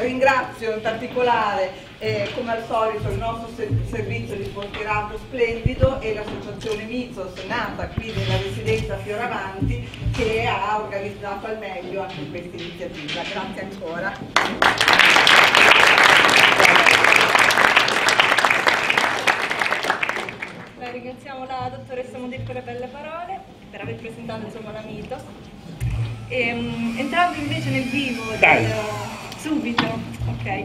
Ringrazio in particolare, come al solito, il nostro servizio di portierato splendido e l'associazione MYTHOS, nata qui nella residenza Fioravanti, che ha organizzato al meglio anche questa iniziativa. Grazie ancora. Beh, ringraziamo la dottoressa Modir per le belle parole, per aver presentato insomma la MYTHOS. Entrando invece nel vivo subito, ok.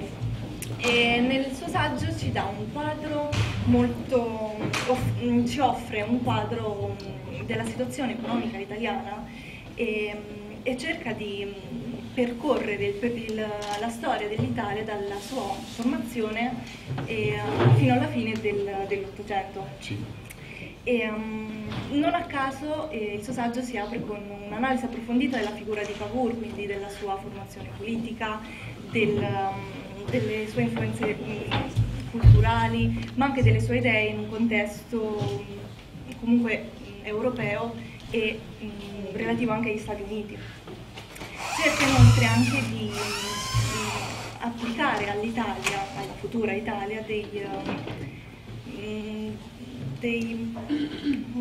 E nel suo saggio ci dà un quadro molto, ci offre un quadro della situazione economica italiana e cerca di percorrere la storia dell'Italia dalla sua formazione fino alla fine dell'Ottocento. Sì. Non a caso il suo saggio si apre con un'analisi approfondita della figura di Pavour, quindi della sua formazione politica, delle sue influenze culturali, ma anche delle sue idee in un contesto comunque europeo e relativo anche agli Stati Uniti. Cerca inoltre anche di applicare all'Italia, alla futura Italia,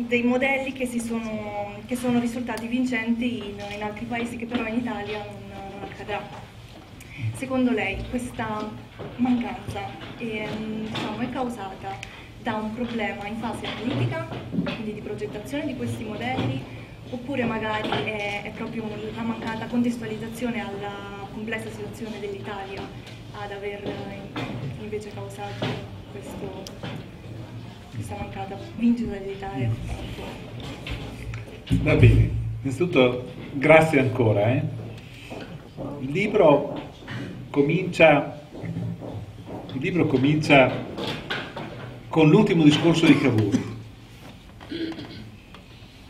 dei modelli che sono risultati vincenti in altri paesi, che però in Italia non accadrà. Secondo lei questa mancanza è causata da un problema in fase politica, quindi di progettazione di questi modelli, oppure magari è proprio la mancata contestualizzazione alla complessa situazione dell'Italia ad aver invece causato questa mancata vincita dell'Italia? Va bene, innanzitutto grazie ancora. Il libro comincia con l'ultimo discorso di Cavour.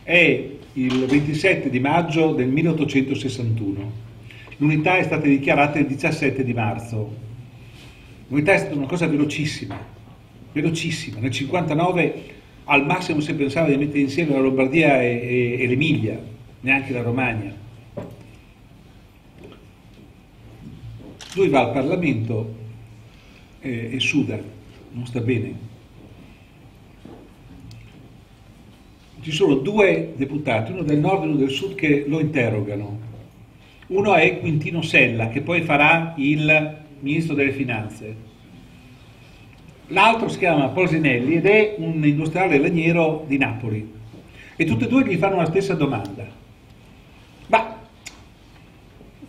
È il 27 di maggio del 1861. L'unità è stata dichiarata il 17 di marzo. L'unità è stata una cosa velocissima, nel 59 al massimo si pensava di mettere insieme la Lombardia e l'Emilia, neanche la Romagna. Lui va al Parlamento e suda, non sta bene. Ci sono due deputati, uno del nord e uno del sud, che lo interrogano. Uno è Quintino Sella, che poi farà il ministro delle finanze. L'altro si chiama Polsinelli ed è un industriale laniero di Napoli. E tutti e due gli fanno la stessa domanda. Ma,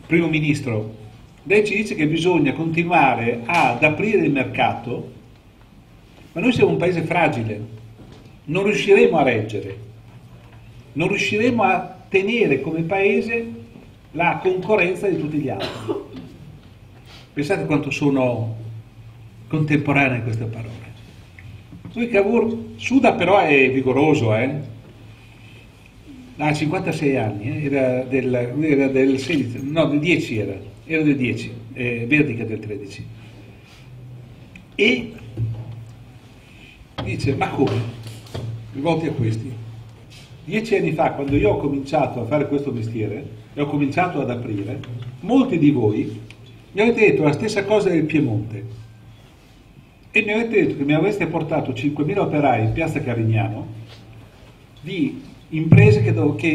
primo ministro, lei ci dice che bisogna continuare ad aprire il mercato, ma noi siamo un paese fragile, non riusciremo a reggere, non riusciremo a tenere come paese la concorrenza di tutti gli altri. Pensate quanto sono contemporanea queste parole. Lui Cavour suda, però è vigoroso, ha 56 anni, era del 10, Verdica del 13, e dice: ma come? Rivolti a questi, 10 anni fa, quando io ho cominciato a fare questo mestiere e ho cominciato ad aprire, molti di voi Mi avete detto la stessa cosa del Piemonte e mi avete detto che mi avreste portato 5.000 operai in piazza Carignano di imprese che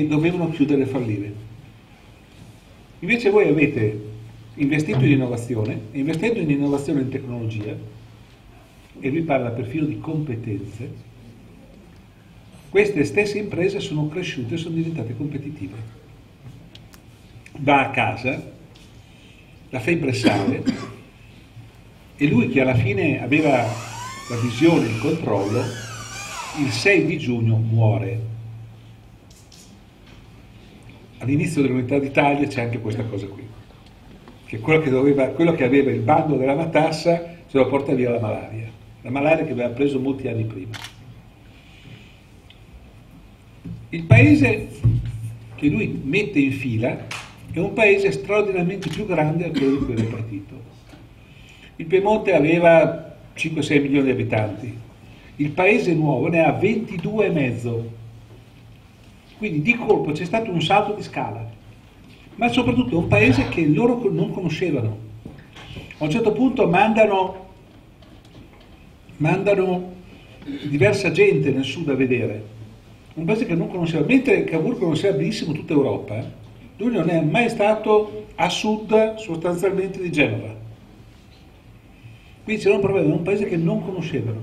dovevano chiudere e fallire. Invece voi avete investito in innovazione, investendo in innovazione e in tecnologia, e vi parla perfino di competenze. Queste stesse imprese sono cresciute e sono diventate competitive. Va a casa, la febbre sale, e lui che alla fine aveva la visione e il controllo, il 6 di giugno muore. All'inizio dell'Unità d'Italia c'è anche questa cosa qui, che quello che aveva il bando della matassa se lo porta via la malaria che aveva preso molti anni prima. Il paese che lui mette in fila è un paese straordinariamente più grande di quello di cui era partito. Il Piemonte aveva 5-6 milioni di abitanti, il paese nuovo ne ha 22,5. Quindi di colpo c'è stato un salto di scala, ma soprattutto è un paese che loro non conoscevano. A un certo punto mandano diversa gente nel sud a vedere, un paese che non conosceva, mentre Cavour conosceva benissimo tutta Europa, lui non è mai stato a sud sostanzialmente di Genova. Quindi c'era un problema, un paese che non conoscevano.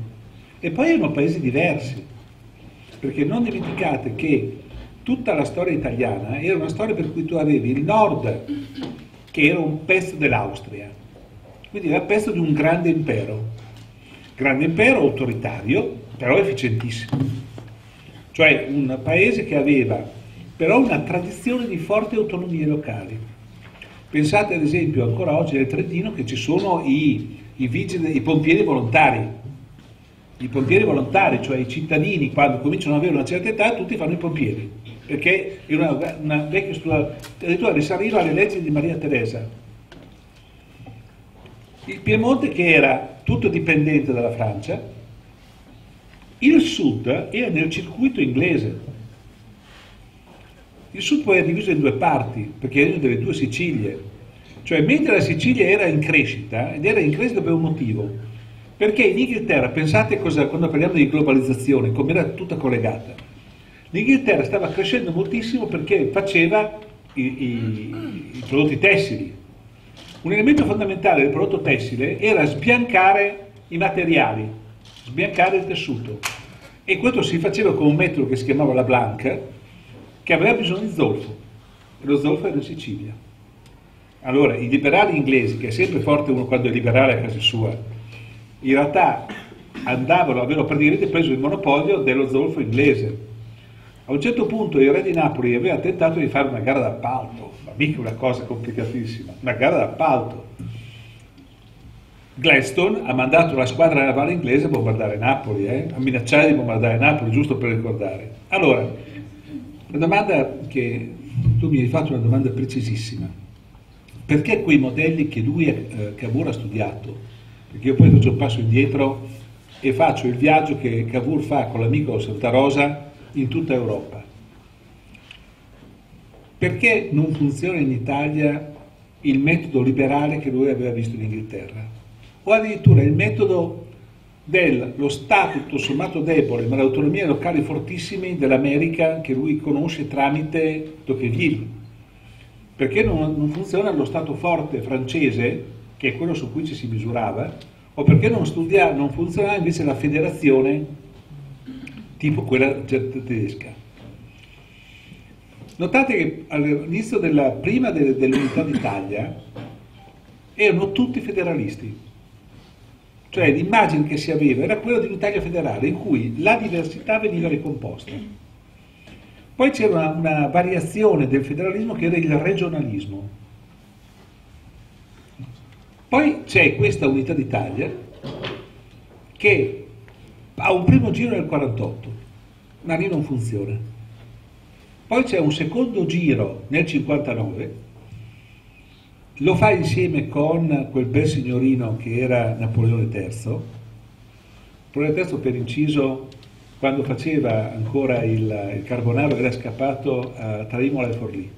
E poi erano paesi diversi, perché non dimenticate che tutta la storia italiana era una storia per cui tu avevi il nord, che era un pezzo dell'Austria, quindi era pezzo di un grande impero autoritario, però efficientissimo, cioè un paese che aveva però una tradizione di forti autonomie locali. Pensate ad esempio ancora oggi nel Trentino che ci sono i pompieri volontari. I pompieri volontari, cioè i cittadini, quando cominciano ad avere una certa età, tutti fanno i pompieri, perché è una vecchia struttura, addirittura risaliva alle leggi di Maria Teresa. Il Piemonte, che era tutto dipendente dalla Francia, il sud era nel circuito inglese. Il sud poi è diviso in due parti, perché è una delle due Sicilie. Cioè, mentre la Sicilia era in crescita, ed era in crescita per un motivo, perché in Inghilterra, pensate cosa, quando parliamo di globalizzazione, come era tutta collegata, l'Inghilterra stava crescendo moltissimo perché faceva i prodotti tessili. Un elemento fondamentale del prodotto tessile era sbiancare i materiali, sbiancare il tessuto, e questo si faceva con un metodo che si chiamava la blanca, che aveva bisogno di zolfo, e lo zolfo era in Sicilia. Allora, i liberali inglesi, che è sempre forte uno quando è liberale a casa sua, in realtà avevano praticamente preso il monopolio dello zolfo inglese. A un certo punto il re di Napoli aveva tentato di fare una gara d'appalto, ma mica una cosa complicatissima, una gara d'appalto. Gladstone ha mandato la squadra navale inglese a bombardare Napoli, a minacciare di bombardare Napoli, giusto per ricordare. Allora, la domanda che tu mi hai fatto è una domanda precisissima. Perché quei modelli che lui, Cavour, ha studiato? Perché io poi faccio un passo indietro e faccio il viaggio che Cavour fa con l'amico Santarosa in tutta Europa. Perché non funziona in Italia il metodo liberale che lui aveva visto in Inghilterra? O addirittura il metodo dello Stato tutto sommato debole, ma le autonomie locali fortissime dell'America che lui conosce tramite Tocqueville. Perché non funziona lo Stato forte francese, che è quello su cui ci si misurava, o perché non funzionava invece la federazione tipo quella tedesca. Notate che all'inizio prima dell'Unità d'Italia erano tutti federalisti, cioè l'immagine che si aveva era quella di un'Italia federale in cui la diversità veniva ricomposta. Poi c'era una variazione del federalismo che era il regionalismo. Poi c'è questa Unità d'Italia che ha un primo giro nel 48, ma lì non funziona. Poi c'è un secondo giro nel 59, lo fa insieme con quel bel signorino che era Napoleone III. Napoleone III, per inciso, quando faceva ancora il carbonaro era scappato tra Imola e Forlì.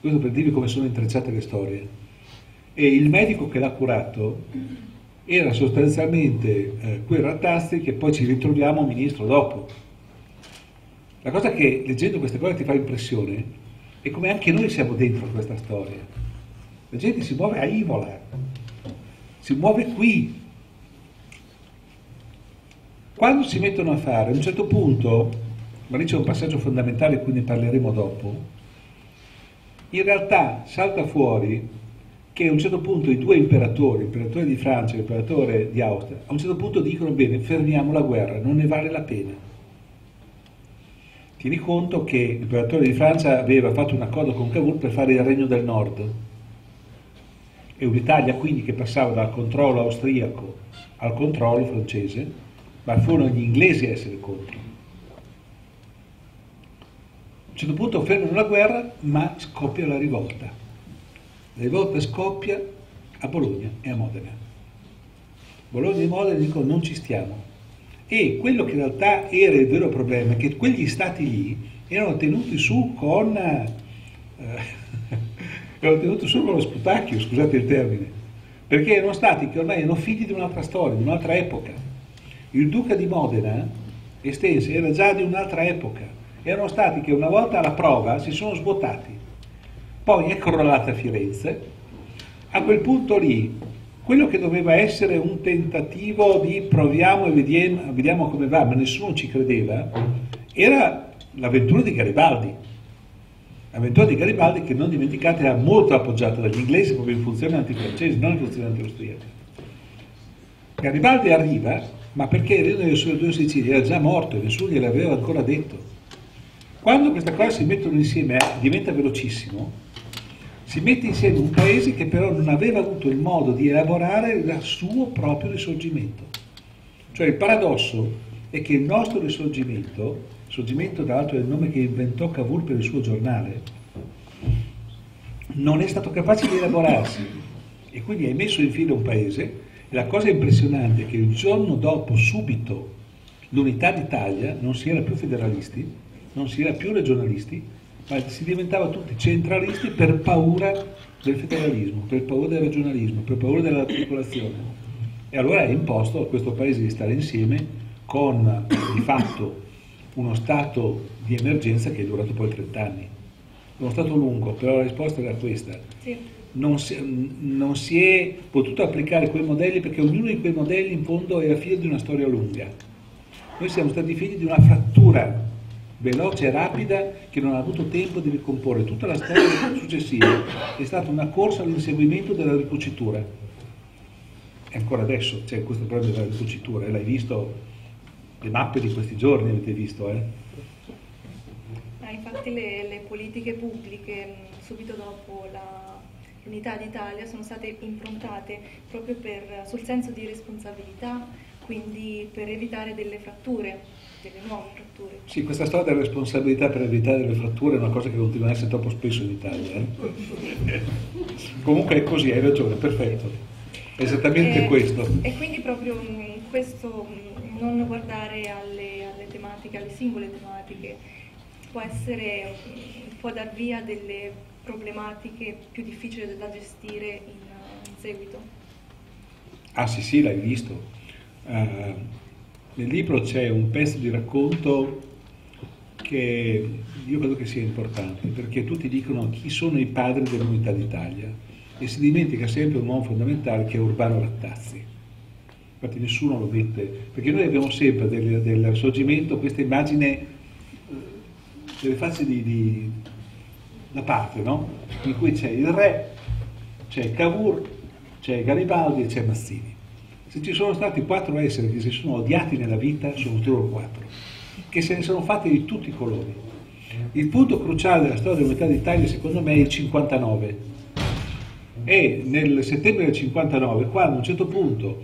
Questo per dirvi come sono intrecciate le storie. e il medico che l'ha curato era sostanzialmente quel Rattazzi che poi ci ritroviamo ministro dopo. La cosa che leggendo queste cose ti fa impressione è come anche noi siamo dentro questa storia. La gente si muove a Imola, si muove qui. Quando si mettono a fare, a un certo punto, ma lì c'è un passaggio fondamentale, cui ne parleremo dopo, in realtà salta fuori che a un certo punto i due imperatori, l'imperatore di Francia e l'imperatore di Austria, a un certo punto dicono: bene, fermiamo la guerra, non ne vale la pena. Tieni conto che l'imperatore di Francia aveva fatto un accordo con Cavour per fare il Regno del Nord, e un'Italia quindi che passava dal controllo austriaco al controllo francese, ma furono gli inglesi a essere contro. A un certo punto fermano la guerra, ma scoppia la rivolta. La rivolta scoppia a Bologna e a Modena. Bologna e Modena dicono: non ci stiamo. E quello che in realtà era il vero problema è che quegli stati lì erano tenuti su con lo sputacchio, scusate il termine, perché erano stati che ormai erano figli di un'altra storia, di un'altra epoca. Il duca di Modena estense era già di un'altra epoca, erano stati che una volta alla prova si sono svuotati. Poi è crollata Firenze. A quel punto lì, quello che doveva essere un tentativo di proviamo e vediamo come va, ma nessuno ci credeva, era l'avventura di Garibaldi. L'avventura di Garibaldi che, non dimenticate, era molto appoggiata dagli inglesi proprio in funzione antifrancese, non in funzione antiaustriaca. Garibaldi arriva, ma perché il Regno delle Due Sicilie era già morto e nessuno gliel'aveva ancora detto. Quando questa cosa si mettono insieme, diventa velocissimo. Si mette insieme un paese che però non aveva avuto il modo di elaborare il suo proprio risorgimento. Cioè il paradosso è che il nostro risorgimento, risorgimento tra l'altro è il nome che inventò Cavour per il suo giornale, non è stato capace di elaborarsi e quindi è messo in fila un paese. E la cosa impressionante è che il giorno dopo, subito, l'unità d'Italia non si era più federalisti, non si era più regionalisti, ma si diventava tutti centralisti per paura del federalismo, per paura del regionalismo, per paura dell'articolazione. E allora è imposto a questo paese di stare insieme con, di fatto, uno stato di emergenza che è durato poi 30 anni. Uno stato lungo, però la risposta era questa. Sì. Non si è potuto applicare quei modelli perché ognuno di quei modelli in fondo era figlio di una storia lunga. Noi siamo stati figli di una frattura veloce e rapida che non ha avuto tempo di ricomporre. Tutta la storia successiva è stata una corsa all'inseguimento della ricucitura, e ancora adesso c'è questo problema della ricucitura, l'hai visto, le mappe di questi giorni avete visto, Infatti le politiche pubbliche subito dopo l'unità d'Italia sono state improntate proprio sul senso di responsabilità, quindi per evitare delle fratture, delle nuove fratture. Sì, questa storia della responsabilità per evitare le fratture è una cosa che continua a essere troppo spesso in Italia. Comunque è così, hai ragione, perfetto. È esattamente questo. E quindi proprio questo non guardare alle tematiche, alle singole tematiche, può dar via delle problematiche più difficili da gestire in seguito. Ah sì, sì, l'hai visto. Nel libro c'è un pezzo di racconto che io credo che sia importante, perché tutti dicono chi sono i padri dell'unità d'Italia e si dimentica sempre un uomo fondamentale che è Urbano Rattazzi. Infatti nessuno lo mette, perché noi abbiamo sempre del risorgimento questa immagine delle facce da parte, no? In cui c'è il re, c'è Cavour, c'è Garibaldi e c'è Mazzini. Se ci sono stati 4 esseri che si sono odiati nella vita, sono solo 4, che se ne sono fatti di tutti i colori. Il punto cruciale della storia dell'unità d'Italia, secondo me, è il 59. E nel settembre del 59, quando a un certo punto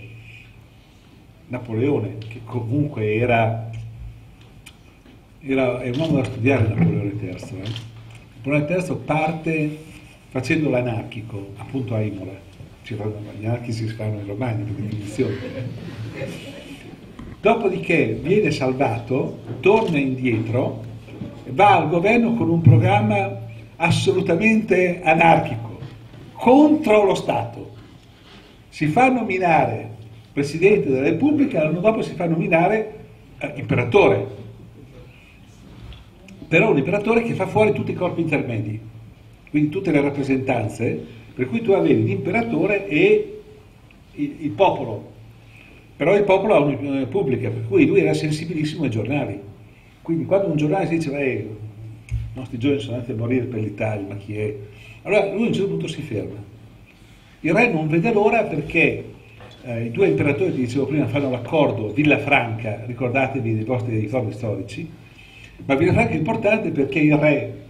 Napoleone, che comunque è un uomo da studiare, Napoleone III, Napoleone III parte facendo l'anarchico, appunto a Imola. Gli anarchi si fanno i romani per definizione. Dopodiché viene salvato, torna indietro, va al governo con un programma assolutamente anarchico, contro lo Stato. Si fa nominare Presidente della Repubblica, l'anno dopo si fa nominare imperatore. Però un imperatore che fa fuori tutti i corpi intermedi, quindi tutte le rappresentanze, per cui tu avevi l'imperatore e il popolo. Però il popolo ha un'opinione pubblica, per cui lui era sensibilissimo ai giornali. Quindi quando un giornale si diceva i nostri giovani sono andati a morire per l'Italia, ma chi è? Allora lui a un certo punto si ferma. Il re non vede l'ora perché i due imperatori, ti dicevo prima, fanno l'accordo Villafranca, ricordatevi dei vostri ricordi storici, ma Villafranca è importante perché il re,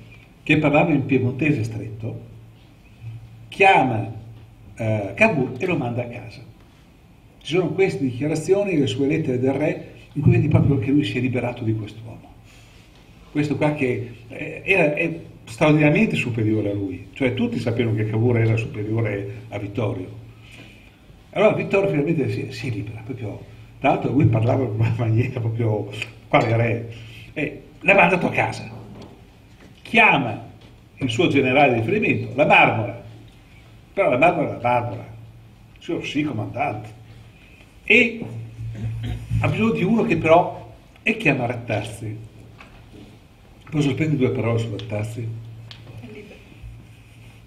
che parlava in piemontese stretto, chiama Cavour e lo manda a casa. Ci sono queste dichiarazioni, le sue lettere del re, in cui vedi proprio che lui si è liberato di quest'uomo. Questo qua che era straordinariamente superiore a lui, cioè tutti sapevano che Cavour era superiore a Vittorio. Allora Vittorio finalmente si libera, proprio, tra l'altro lui parlava in una maniera proprio quale re, e l'ha mandato a casa, chiama il suo generale di riferimento, la Marmora, però la Marmora è la Marmora, signor sì comandante, e ha bisogno di uno che però, e chiama Rattazzi. Posso spendere due parole su Rattazzi?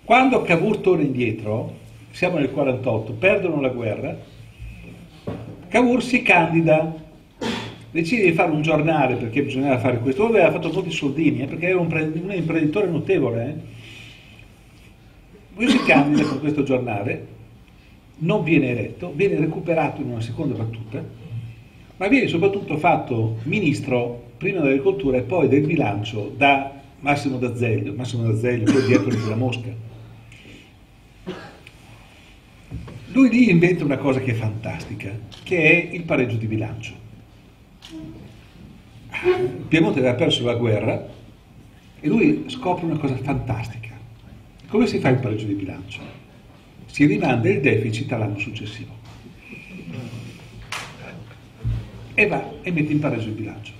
Quando Cavour torna indietro, siamo nel 48, perdono la guerra, Cavour si candida, decide di fare un giornale perché bisognava fare questo, lui aveva fatto molti soldini, perché era un imprenditore notevole. Lui si candida con questo giornale, non viene eletto, viene recuperato in una seconda battuta, ma viene soprattutto fatto ministro prima dell'agricoltura e poi del bilancio da Massimo D'Azeglio, poi dietro della Mosca. Lui lì inventa una cosa che è fantastica, che è il pareggio di bilancio. Il Piemonte aveva perso la guerra e lui scopre una cosa fantastica. Come si fa il pareggio di bilancio? Si rimanda il deficit all'anno successivo. E va e mette in pareggio il bilancio.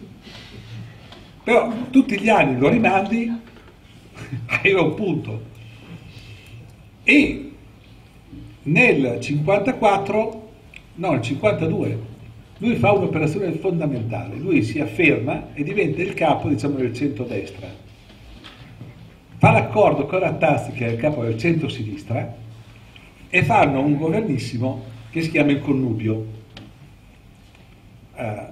Però tutti gli anni lo rimandi, arriva un punto. E nel 54, no, nel 52, lui fa un'operazione fondamentale, lui si afferma e diventa il capo, diciamo, del centrodestra. Fa l'accordo con Rattazzi, che è il capo del centrosinistra, e fanno un governissimo che si chiama il Connubio.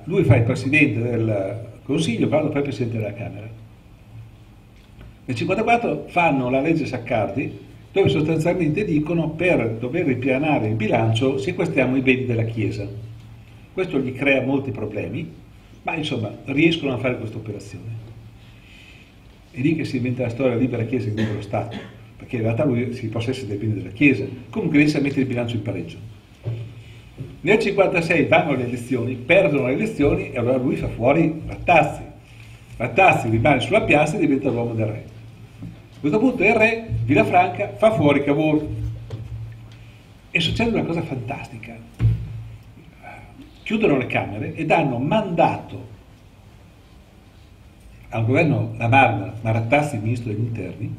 Lui fa il presidente del Consiglio, però fa il presidente della Camera. Nel 54 fanno la legge Saccardi, dove sostanzialmente dicono per dover ripianare il bilancio sequestriamo i beni della Chiesa. Questo gli crea molti problemi, ma insomma riescono a fare questa operazione. È lì che si inventa la storia libera Chiesa e libero Stato, perché in realtà lui si possessa dei beni della Chiesa, comunque riesce a mettere il bilancio in pareggio. Nel 56 vanno le elezioni, perdono le elezioni e allora lui fa fuori Rattazzi. Rattazzi rimane sulla piazza e diventa l'uomo del re. A questo punto il re, Villafranca, fa fuori Cavour e succede una cosa fantastica. Chiudono le camere e danno mandato al governo La Marmora, Rattazzi, ministro degli interni,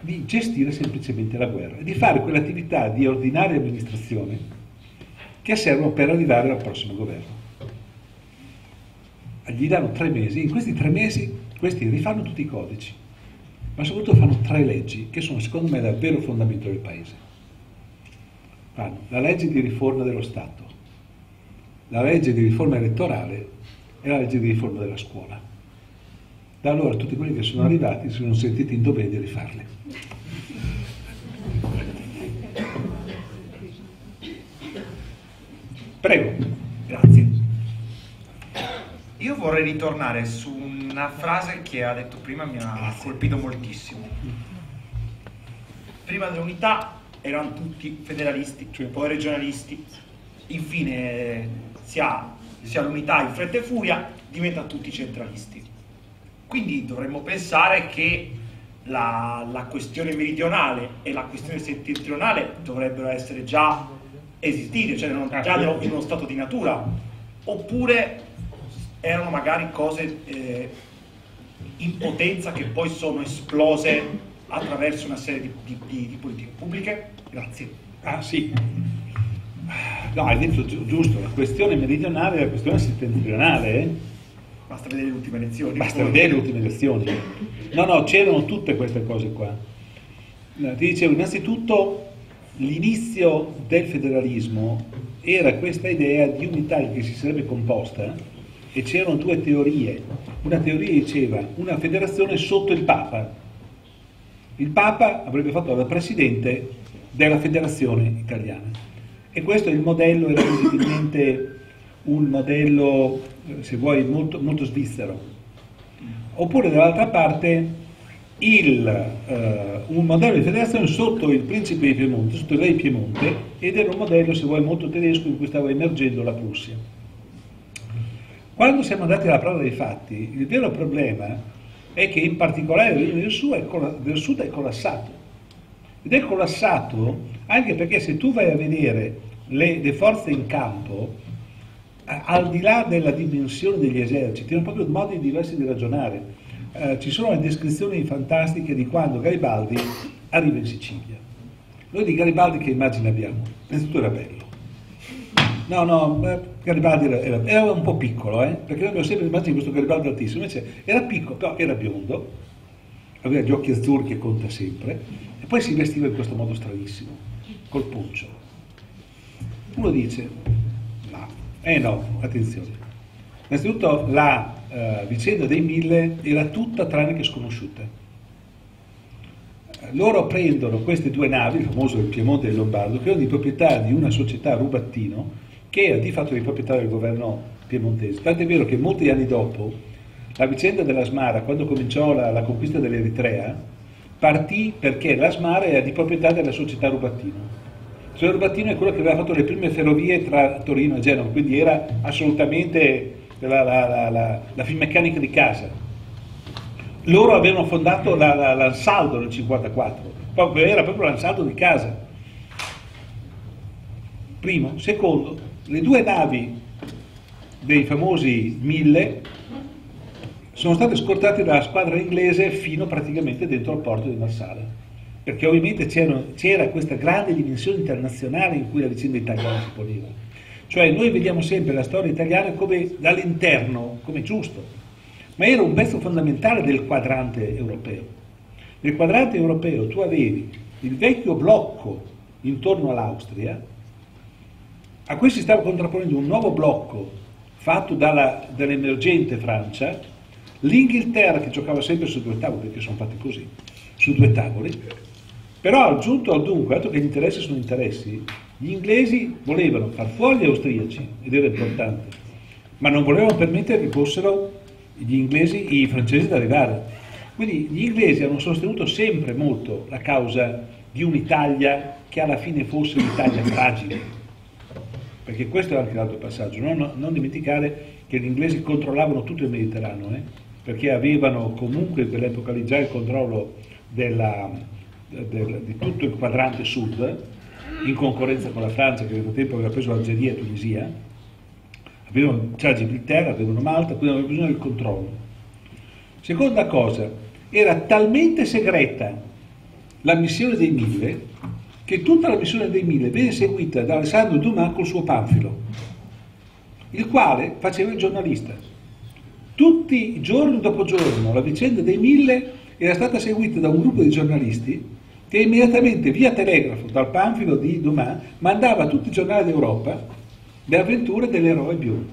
di gestire semplicemente la guerra e di fare quell'attività di ordinaria amministrazione che servono per arrivare al prossimo governo. Gli danno 3 mesi, in questi 3 mesi questi rifanno tutti i codici, ma soprattutto fanno 3 leggi che sono secondo me davvero il fondamento del paese. Fanno la legge di riforma dello Stato, la legge di riforma elettorale e la legge di riforma della scuola. Da allora tutti quelli che sono arrivati si sono sentiti in dovere di rifarle. Prego. Grazie. Io vorrei ritornare su una frase che ha detto prima, mi ha colpito moltissimo. Prima dell'unità erano tutti federalisti, cioè poi regionalisti, infine si ha l'unità in fretta e furia, diventano tutti centralisti. Quindi dovremmo pensare che la questione meridionale e la questione settentrionale dovrebbero essere già esistite, cioè già in uno stato di natura, oppure erano magari cose in potenza che poi sono esplose attraverso una serie di politiche pubbliche? Grazie. Ah sì, no, hai detto giusto, la questione meridionale e la questione settentrionale. Basta vedere le ultime elezioni. Basta vedere le ultime elezioni. No, no, c'erano tutte queste cose qua. Ti dicevo, innanzitutto l'inizio del federalismo era questa idea di unità che si sarebbe composta, e c'erano due teorie. Una teoria diceva una federazione sotto il Papa. Il Papa avrebbe fatto da presidente della federazione italiana, e questo il modello era visibilmente un modello, se vuoi, molto, molto svizzero. Oppure dall'altra parte un modello di federazione sotto il principe di Piemonte, sotto il re di Piemonte, ed era un modello, se vuoi, molto tedesco, in cui stava emergendo la Prussia. Quando siamo andati alla prova dei fatti, il vero problema è che in particolare il Regno del Sud è collassato, ed è collassato anche perché, se tu vai a vedere le forze in campo, al di là della dimensione degli eserciti, hanno proprio modi diversi di ragionare. Ci sono le descrizioni fantastiche di quando Garibaldi arriva in Sicilia. Noi di Garibaldi che immagine abbiamo? Innanzitutto era bello. No, no, Garibaldi era un po' piccolo, perché noi abbiamo sempre l'immagine di questo Garibaldi altissimo, invece era piccolo, però era biondo, aveva gli occhi azzurri che conta sempre, e poi si vestiva in questo modo stranissimo, col poncio. Uno dice, no, no, attenzione. Innanzitutto la vicenda dei 1000 era tutta tranne che sconosciuta. Loro prendono queste due navi, il famoso del Piemonte e del Lombardo, che erano di proprietà di una società, Rubattino, che era di fatto di proprietà del governo piemontese. Tant'è vero che molti anni dopo, la vicenda della Smara, quando cominciò la conquista dell'Eritrea, partì perché la Smara era di proprietà della società Rubattino. La società Rubattino è quella che aveva fatto le prime ferrovie tra Torino e Genova, quindi era assolutamente la finmeccanica di casa. Loro avevano fondato l'ansaldo nel 54, era proprio l'ansaldo di casa. Primo. Secondo, le due navi dei famosi 1000 sono state scortate dalla squadra inglese fino praticamente dentro al porto di Marsala, perché ovviamente c'era questa grande dimensione internazionale in cui la vicenda italiana si poneva. Cioè noi vediamo sempre la storia italiana come dall'interno, come giusto, ma era un pezzo fondamentale del quadrante europeo. Nel quadrante europeo tu avevi il vecchio blocco intorno all'Austria, a cui si stava contrapponendo un nuovo blocco fatto dall'emergente Francia, l'Inghilterra che giocava sempre su due tavoli, perché sono fatti così, su due tavoli, però aggiunto al dunque, dato che gli interessi sono interessi, gli inglesi volevano far fuori gli austriaci, ed era importante, ma non volevano permettere che fossero i francesi ad arrivare. Quindi gli inglesi hanno sostenuto sempre molto la causa di un'Italia che alla fine fosse un'Italia fragile, perché questo è anche l'altro passaggio, non dimenticare che gli inglesi controllavano tutto il Mediterraneo, perché avevano comunque in quell'epoca lì già il controllo di tutto il quadrante sud, in concorrenza con la Francia che nel tempo aveva preso Algeria e Tunisia, avevano già Gibilterra, avevano Malta, quindi avevano bisogno del controllo. Seconda cosa, era talmente segreta la missione dei 1000, che tutta la missione dei 1000 venne seguita da Alessandro Dumas col suo panfilo, il quale faceva il giornalista. Tutti, giorno dopo giorno, la vicenda dei 1000 era stata seguita da un gruppo di giornalisti che immediatamente, via telegrafo, dal panfilo di Dumas, mandava a tutti i giornali d'Europa le avventure dell'eroe biondo.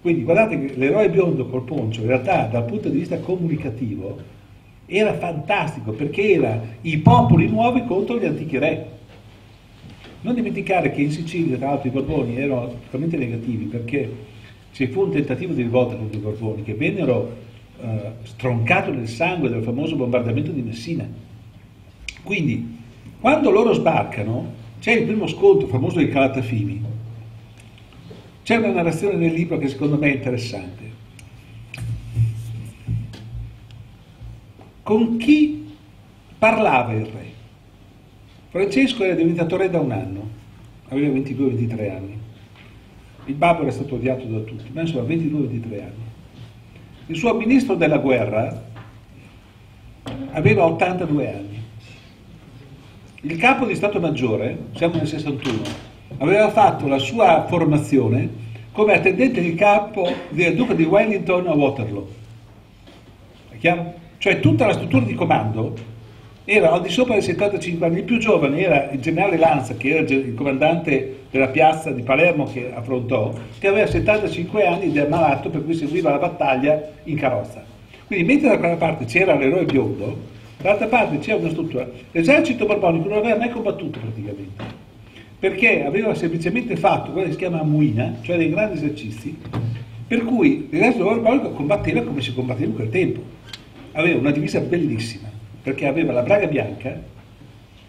Quindi guardate che l'eroe biondo col poncio, in realtà, dal punto di vista comunicativo, era fantastico, perché era i popoli nuovi contro gli antichi re. Non dimenticare che in Sicilia, tra l'altro, i Borboni erano totalmente negativi, perché ci fu un tentativo di rivolta contro i Borboni, che vennero stroncati nel sangue del famoso bombardamento di Messina. Quindi, quando loro sbarcano, c'è il primo scontro famoso dei Calatafimi. C'è una narrazione nel libro che secondo me è interessante. Con chi parlava il re? Francesco era diventato re da un anno, aveva 22-23 anni. Il babbo era stato odiato da tutti, ma insomma 22-23 anni. Il suo ministro della guerra aveva 82 anni. Il capo di Stato Maggiore, siamo nel 61, aveva fatto la sua formazione come attendente di capo del Duca di Wellington a Waterloo. È chiaro? Cioè tutta la struttura di comando era al di sopra dei 75 anni, il più giovane era il generale Lanza, che era il comandante della piazza di Palermo che affrontò, che aveva 75 anni ed era malato, per cui seguiva la battaglia in carrozza. Quindi mentre da quella parte c'era l'eroe biondo, dall'altra parte c'era una struttura. L'esercito borbonico non aveva mai combattuto praticamente, perché aveva semplicemente fatto quello che si chiama muina, cioè dei grandi esercizi, per cui l'esercito borbonico combatteva come si combatteva in quel tempo. Aveva una divisa bellissima, perché aveva la braga bianca,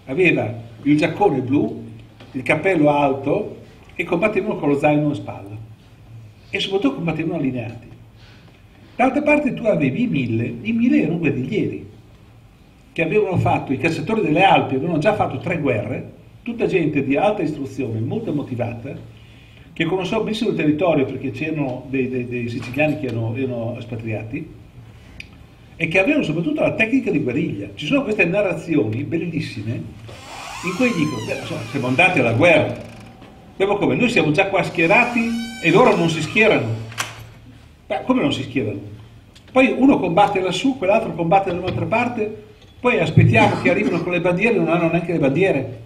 aveva il giaccone blu, il cappello alto, e combattevano con lo zaino in spalla, e soprattutto combattevano allineati. D'altra parte tu avevi i mille erano guerriglieri, che avevano fatto, i cacciatori delle Alpi avevano già fatto 3 guerre, tutta gente di alta istruzione, molto motivata, che conosceva benissimo il territorio perché c'erano dei siciliani che erano espatriati, e che avevano soprattutto la tecnica di guerriglia. Ci sono queste narrazioni bellissime in cui dicono, siamo andati alla guerra, ma come? Noi siamo già qua schierati e loro non si schierano. Beh, come non si schierano? Poi uno combatte lassù, quell'altro combatte da un'altra parte, poi aspettiamo che arrivino con le bandiere e non hanno neanche le bandiere.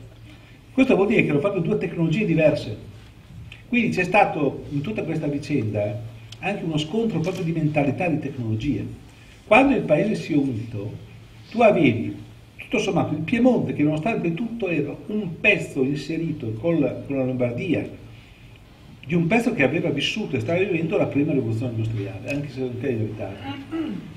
Questo vuol dire che hanno fatto 2 tecnologie diverse. Quindi c'è stato in tutta questa vicenda anche uno scontro proprio di mentalità, di tecnologie. Quando il paese si è unito, tu avevi, tutto sommato, il Piemonte, che nonostante tutto era un pezzo inserito con la Lombardia, di un pezzo che aveva vissuto e stava vivendo la prima rivoluzione industriale, anche se non era in Italia,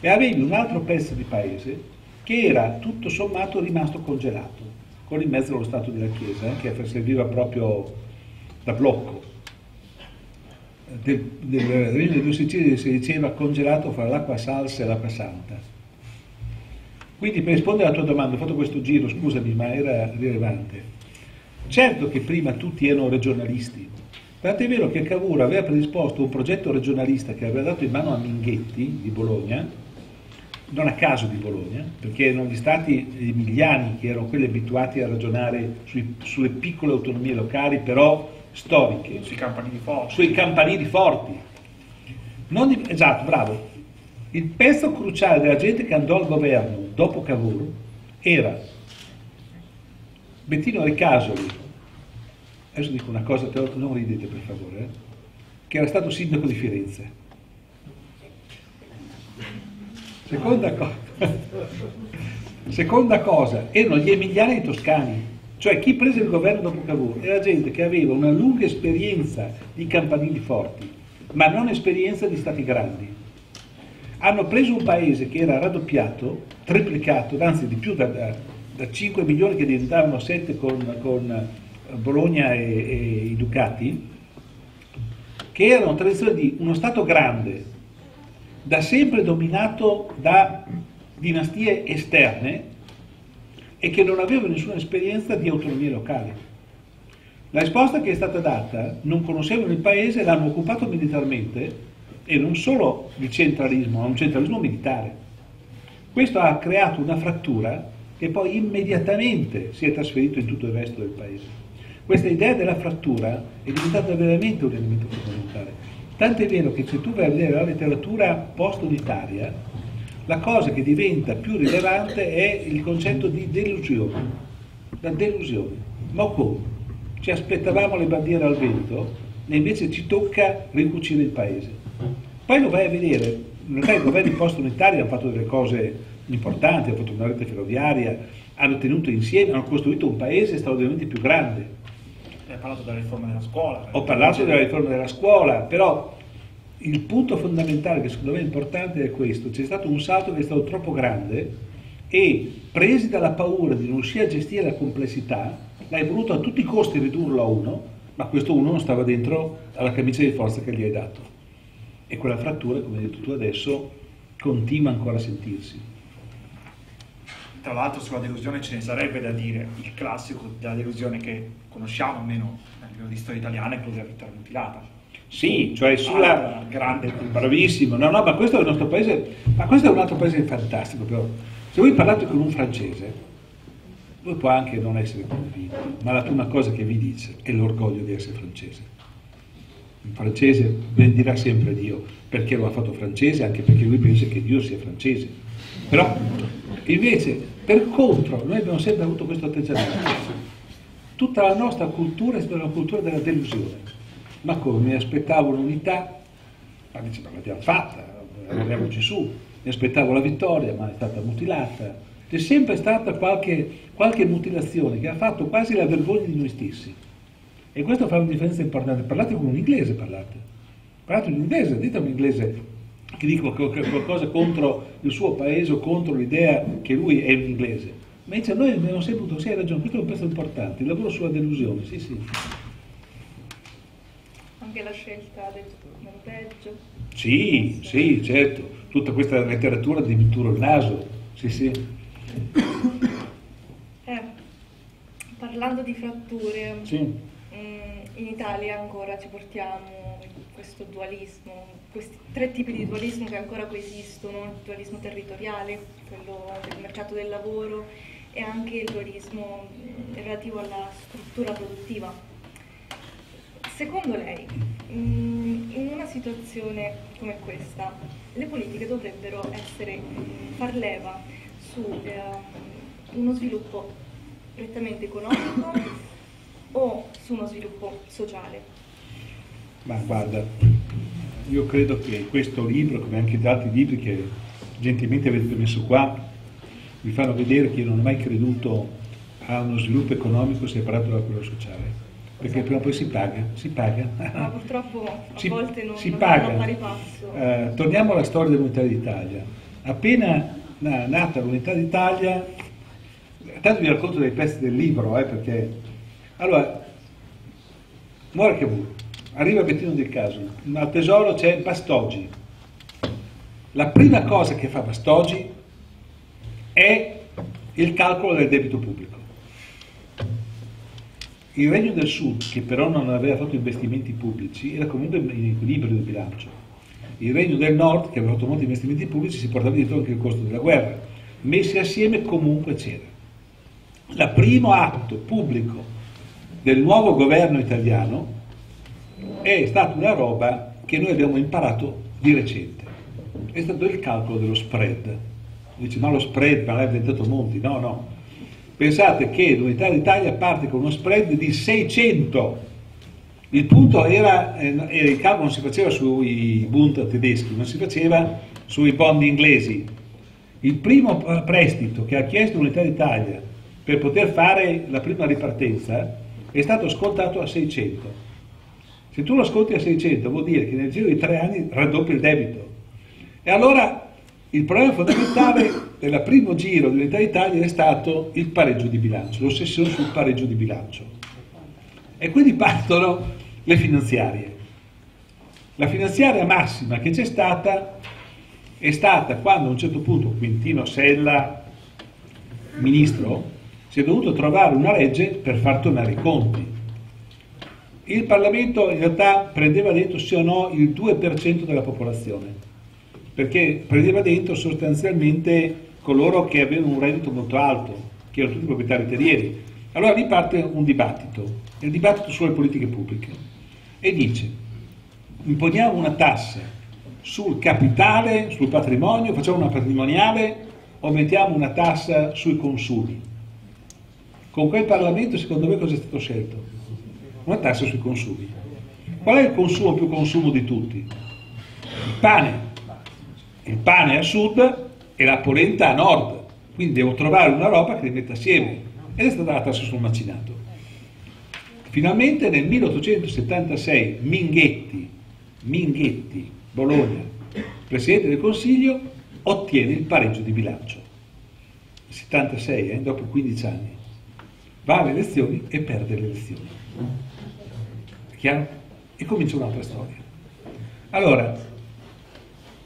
e avevi un altro pezzo di paese che era tutto sommato rimasto congelato, con in mezzo lo Stato della Chiesa, che serviva proprio da blocco. Del Regno delle Due Sicilie si diceva congelato fra l'acqua salsa e l'acqua santa. Quindi per rispondere alla tua domanda, ho fatto questo giro, scusami, ma era rilevante. Certo che prima tutti erano regionalisti, tant'è vero che Cavour aveva predisposto un progetto regionalista che aveva dato in mano a Minghetti di Bologna, non a caso di Bologna, perché erano gli stati emiliani che erano quelli abituati a ragionare sulle piccole autonomie locali, però storiche, sui campanili forti. Esatto, bravo. Il pezzo cruciale della gente che andò al governo dopo Cavour era Bettino e Casoli. Adesso dico una cosa, però non ridete per favore, che era stato sindaco di Firenze. Seconda cosa, erano gli emiliani e i toscani. Cioè chi prese il governo dopo Cavour era gente che aveva una lunga esperienza di campanili forti, ma non esperienza di stati grandi. Hanno preso un paese che era raddoppiato, triplicato, anzi di più, da 5 milioni che diventavano 7 con Bologna e i Ducati, che erano tradizione di uno stato grande, da sempre dominato da dinastie esterne, e che non aveva nessuna esperienza di autonomia locale. La risposta che è stata data, non conoscevano il paese, l'hanno occupato militarmente, e non solo il centralismo, ma un centralismo militare. Questo ha creato una frattura che poi immediatamente si è trasferito in tutto il resto del paese. Questa idea della frattura è diventata veramente un elemento fondamentale. Tant'è vero che se tu vai a vedere la letteratura post-unitaria, la cosa che diventa più rilevante è il concetto di delusione, la delusione. Ma come? Ci aspettavamo le bandiere al vento e invece ci tocca ricucire il paese. Poi lo vai a vedere, il governo post-unitario ha fatto delle cose importanti, ha fatto una rete ferroviaria, hanno tenuto insieme, hanno costruito un paese straordinariamente più grande. Hai parlato della riforma della scuola. Ho parlato della riforma della scuola, però il punto fondamentale che secondo me è importante è questo: c'è stato un salto che è stato troppo grande e, presi dalla paura di non riuscire a gestire la complessità, l'hai voluto a tutti i costi ridurlo a 1, ma questo 1 non stava dentro alla camicia di forza che gli hai dato, e quella frattura, come hai detto tu adesso, continua ancora a sentirsi. Tra l'altro sulla delusione ce ne sarebbe da dire il classico della delusione che conosciamo, almeno nel libro di storia italiana, è quello della vittoria mutilata. Sì, cioè sulla grande, bravissimo, no, ma questo è il nostro paese, ma questo è un altro paese fantastico, però. Se voi parlate con un francese, voi può anche non essere convinto, ma la prima cosa che vi dice è l'orgoglio di essere francese. Il francese benedirà sempre Dio, perché lo ha fatto francese, anche perché lui pensa che Dio sia francese. Però, invece, per contro, noi abbiamo sempre avuto questo atteggiamento. Tutta la nostra cultura è stata una cultura della delusione. Ma come? Mi aspettavo l'unità, ma dice, ma l'abbiamo fatta, lavoriamoci su. Mi aspettavo la vittoria, ma è stata mutilata. C'è sempre stata qualche mutilazione che ha fatto quasi la vergogna di noi stessi. E questo fa una differenza importante. Parlate con un inglese, parlate in inglese, dite a un inglese che dica qualcosa contro il suo paese o contro l'idea che lui è un inglese. Ma dice, noi abbiamo sempre avuto, sì, hai ragione, questo è un pezzo importante, il lavoro sulla delusione, sì, sì. Anche la scelta del punteggio. Sì, sì, certo. Tutta questa letteratura di Vittorio il naso, sì, sì. Parlando di fratture, sì. In Italia ancora ci portiamo questo dualismo, questi tre tipi di dualismo che ancora coesistono, il dualismo territoriale, quello del mercato del lavoro e anche il dualismo relativo alla struttura produttiva. Secondo lei, in una situazione come questa, le politiche dovrebbero far leva su uno sviluppo prettamente economico o su uno sviluppo sociale? Ma guarda, io credo che questo libro, come anche gli altri libri che gentilmente avete messo qua, vi fanno vedere che io non ho mai creduto a uno sviluppo economico separato da quello sociale. Perché prima o poi si paga. Ma purtroppo a volte non vanno a pari passo. Torniamo alla storia dell'Unità d'Italia. Appena nata l'Unità d'Italia, tanto vi racconto dei pezzi del libro, perché... Allora, muore Cavour, arriva Bettino del Caso, al tesoro c'è Bastoggi. La prima cosa che fa Bastoggi è il calcolo del debito pubblico. Il Regno del Sud, che però non aveva fatto investimenti pubblici, era comunque in equilibrio del bilancio. Il Regno del Nord, che aveva fatto molti investimenti pubblici, si portava dietro anche il costo della guerra. Messi assieme comunque c'era. Il primo atto pubblico del nuovo governo italiano è stata una roba che noi abbiamo imparato di recente. È stato il calcolo dello spread. Dice, ma lo spread, ma l'ha inventato Monti? No, no. Pensate che l'Unità d'Italia parte con uno spread di 600. Il punto era il calcolo non si faceva sui Bund tedeschi, non si faceva sui bond inglesi. Il primo prestito che ha chiesto l'Unità d'Italia per poter fare la prima ripartenza è stato scontato a 600. Se tu lo sconti a 600 vuol dire che nel giro di 3 anni raddoppi il debito. E allora il problema fondamentale del primo giro dell'Unità d'Italia è stato il pareggio di bilancio, l'ossessione sul pareggio di bilancio. E quindi partono le finanziarie. La finanziaria massima che c'è stata è stata quando a un certo punto Quintino Sella, ministro, si è dovuto trovare una legge per far tornare i conti. Il Parlamento in realtà prendeva dentro sì o no il 2% della popolazione, perché prendeva dentro sostanzialmente coloro che avevano un reddito molto alto, che erano tutti proprietari terrieri. Allora lì parte un dibattito, il dibattito sulle politiche pubbliche, e dice, imponiamo una tassa sul capitale, sul patrimonio, facciamo una patrimoniale, aumentiamo una tassa sui consumi. Con quel Parlamento, secondo me, cosa è stato scelto? Una tassa sui consumi. Qual è il consumo più consumo di tutti? Il pane. Il pane a sud e la polenta a nord, quindi devo trovare una roba che li metta assieme, ed è stata la tassa sul macinato. Finalmente nel 1876 Minghetti, Bologna, Presidente del Consiglio, ottiene il pareggio di bilancio. 76, dopo 15 anni. Va alle elezioni e perde le elezioni. È chiaro? E comincia un'altra storia. Allora,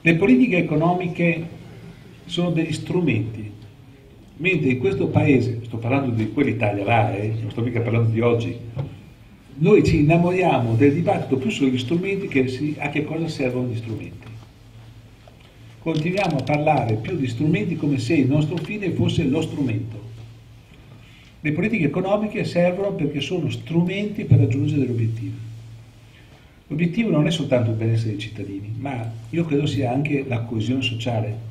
le politiche economiche sono degli strumenti, mentre in questo paese, sto parlando di quell'Italia là, non sto mica parlando di oggi, noi ci innamoriamo del dibattito più sugli strumenti che a che cosa servono gli strumenti. continuiamo a parlare più di strumenti come se il nostro fine fosse lo strumento. Le politiche economiche servono perché sono strumenti per raggiungere l'obiettivo. L'obiettivo non è soltanto il benessere dei cittadini, ma io credo sia anche la coesione sociale.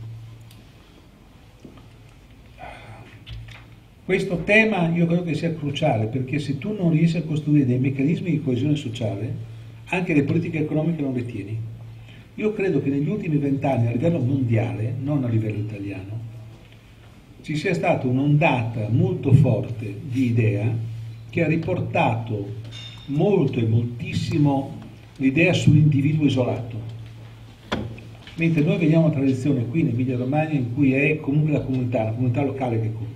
Questo tema io credo che sia cruciale, perché se tu non riesci a costruire dei meccanismi di coesione sociale, anche le politiche economiche non le tieni. Io credo che negli ultimi 20 anni, a livello mondiale, non a livello italiano, ci sia stata un'ondata molto forte di idea che ha riportato molto e moltissimo l'idea sull'individuo isolato. Mentre noi veniamo a una tradizione qui in Emilia-Romagna in cui è comunque la comunità locale che conta.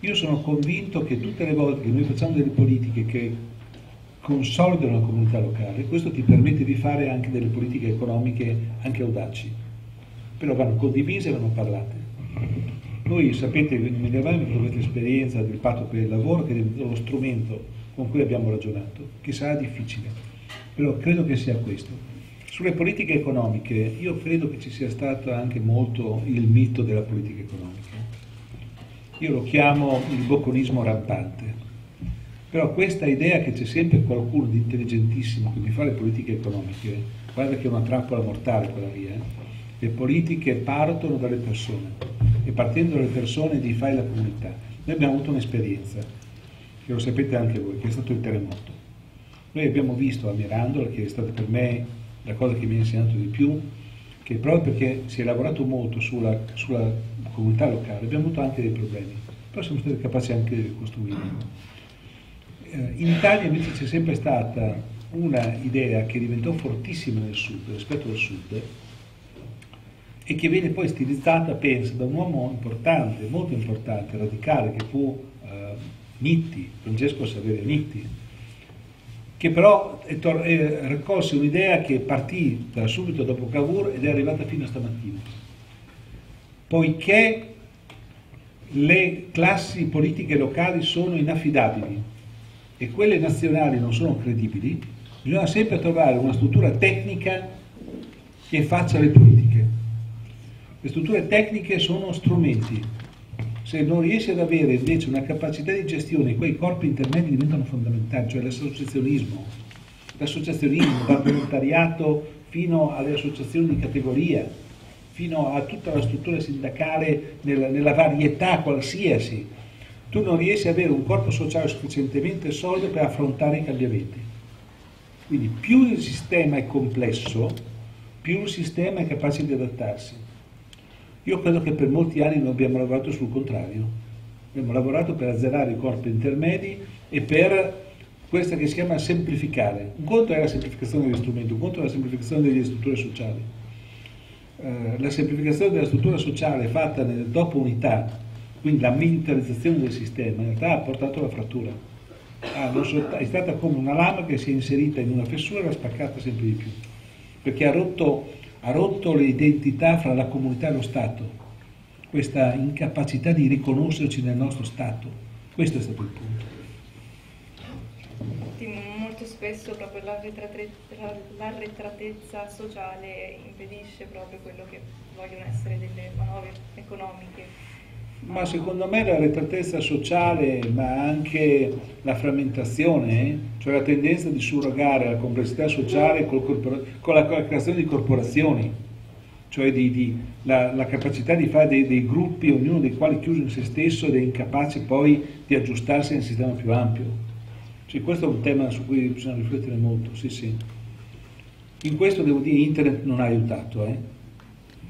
Io sono convinto che tutte le volte che noi facciamo delle politiche che consolidano la comunità locale, questo ti permette di fare anche delle politiche economiche anche audaci, però vanno condivise e vanno parlate. Voi sapete che in Emilia-Romagna avete esperienza del patto per il lavoro, che è lo strumento con cui abbiamo ragionato, che sarà difficile, però credo che sia questo. Sulle politiche economiche, io credo che ci sia stato anche molto il mito della politica economica. Io lo chiamo il bocconismo rampante, però questa idea che c'è sempre qualcuno di intelligentissimo che mi fa le politiche economiche, guarda che è una trappola mortale quella lì, le politiche partono dalle persone e partendo dalle persone di fai la comunità. Noi abbiamo avuto un'esperienza, che lo sapete anche voi, che è stato il terremoto. Noi abbiamo visto a Mirandola, che è stata per me la cosa che mi ha insegnato di più, che proprio perché si è lavorato molto sulla comunità locale, abbiamo avuto anche dei problemi, però siamo stati capaci anche di ricostruirli. In Italia invece c'è sempre stata una idea che diventò fortissima nel sud, rispetto al sud, e che viene poi stilizzata, penso, da un uomo importante, molto importante, radicale, che fu MYTHOS, Francesco Saverio MYTHOS, che però raccolse un'idea che partì da subito dopo Cavour ed è arrivata fino a stamattina. Poiché le classi politiche locali sono inaffidabili e quelle nazionali non sono credibili, bisogna sempre trovare una struttura tecnica che faccia le politiche. Le strutture tecniche sono strumenti. Se non riesci ad avere invece una capacità di gestione, quei corpi intermedi diventano fondamentali, cioè l'associazionismo, dal volontariato fino alle associazioni di categoria, fino a tutta la struttura sindacale nella varietà qualsiasi. Tu non riesci ad avere un corpo sociale sufficientemente solido per affrontare i cambiamenti. Quindi più il sistema è complesso, più il sistema è capace di adattarsi. Io credo che per molti anni noi abbiamo lavorato sul contrario, abbiamo lavorato per azzerare i corpi intermedi e per questa che si chiama semplificare. Un conto è la semplificazione degli strumenti, un conto è la semplificazione delle strutture sociali. La semplificazione della struttura sociale fatta dopo unità, quindi la militarizzazione del sistema, in realtà ha portato alla frattura. È stata come una lama che si è inserita in una fessura e l'ha spaccata sempre di più, perché ha rotto l'identità fra la comunità e lo Stato, questa incapacità di riconoscerci nel nostro Stato. Questo è stato il punto. Molto spesso proprio l'arretratezza sociale impedisce proprio quello che vogliono essere delle manovre economiche. Ma secondo me l'arretratezza sociale, ma anche la frammentazione, cioè la tendenza di surrogare la complessità sociale con la creazione di corporazioni, cioè la capacità di fare dei gruppi, ognuno dei quali chiuso in se stesso ed è incapace poi di aggiustarsi nel sistema più ampio. Cioè, questo è un tema su cui bisogna riflettere molto, sì sì. In questo devo dire internet non ha aiutato,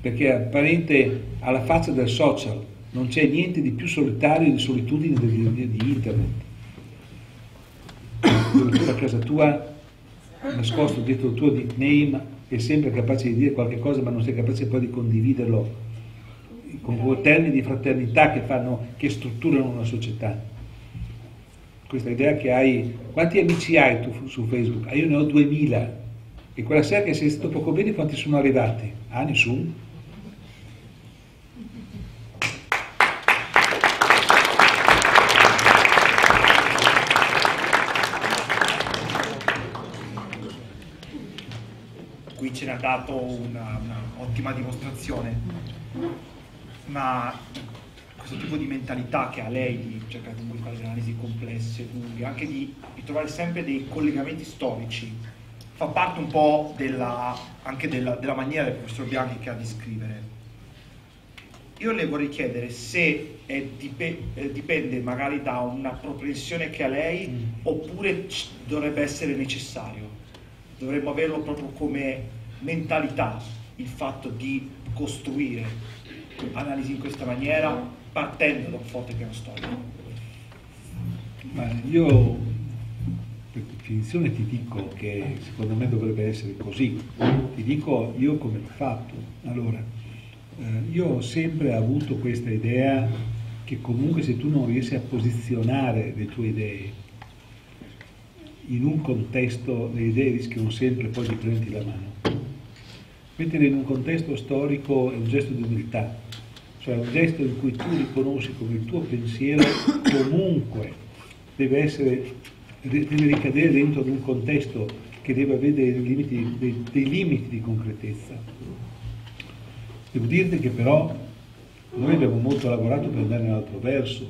perché apparente alla faccia del social, non c'è niente di più solitario di solitudine di internet. A casa tua, nascosto dietro il tuo nickname, è sempre capace di dire qualche cosa, ma non sei capace poi di condividerlo con termini di fraternità che strutturano una società. Questa idea che hai, quanti amici hai tu su Facebook? Io ne ho 2000, e quella sera che sei stato poco bene, quanti sono arrivati? Nessuno. Qui ce n'ha dato una ottima dimostrazione, ma questo tipo di mentalità che ha lei di cercare di fare delle analisi complesse, lunghe, anche di trovare sempre dei collegamenti storici, fa parte un po' della maniera del professor Bianchi che ha di scrivere. Io le vorrei chiedere se dipende magari da una propensione che ha lei oppure dovrebbe essere necessario, dovremmo averlo proprio come mentalità, il fatto di costruire analisi in questa maniera partendo da un forte piano storico. Ma io per definizione ti dico che secondo me dovrebbe essere così, ti dico io come l'ho fatto. Allora, io ho sempre avuto questa idea che comunque se tu non riesci a posizionare le tue idee in un contesto, le idee rischiano sempre poi di prenderti la mano. Mettere in un contesto storico è un gesto di umiltà, cioè un gesto in cui tu riconosci come il tuo pensiero comunque deve ricadere dentro ad un contesto che deve avere dei limiti di concretezza. Devo dirti che però noi abbiamo molto lavorato per andare nell'altro verso.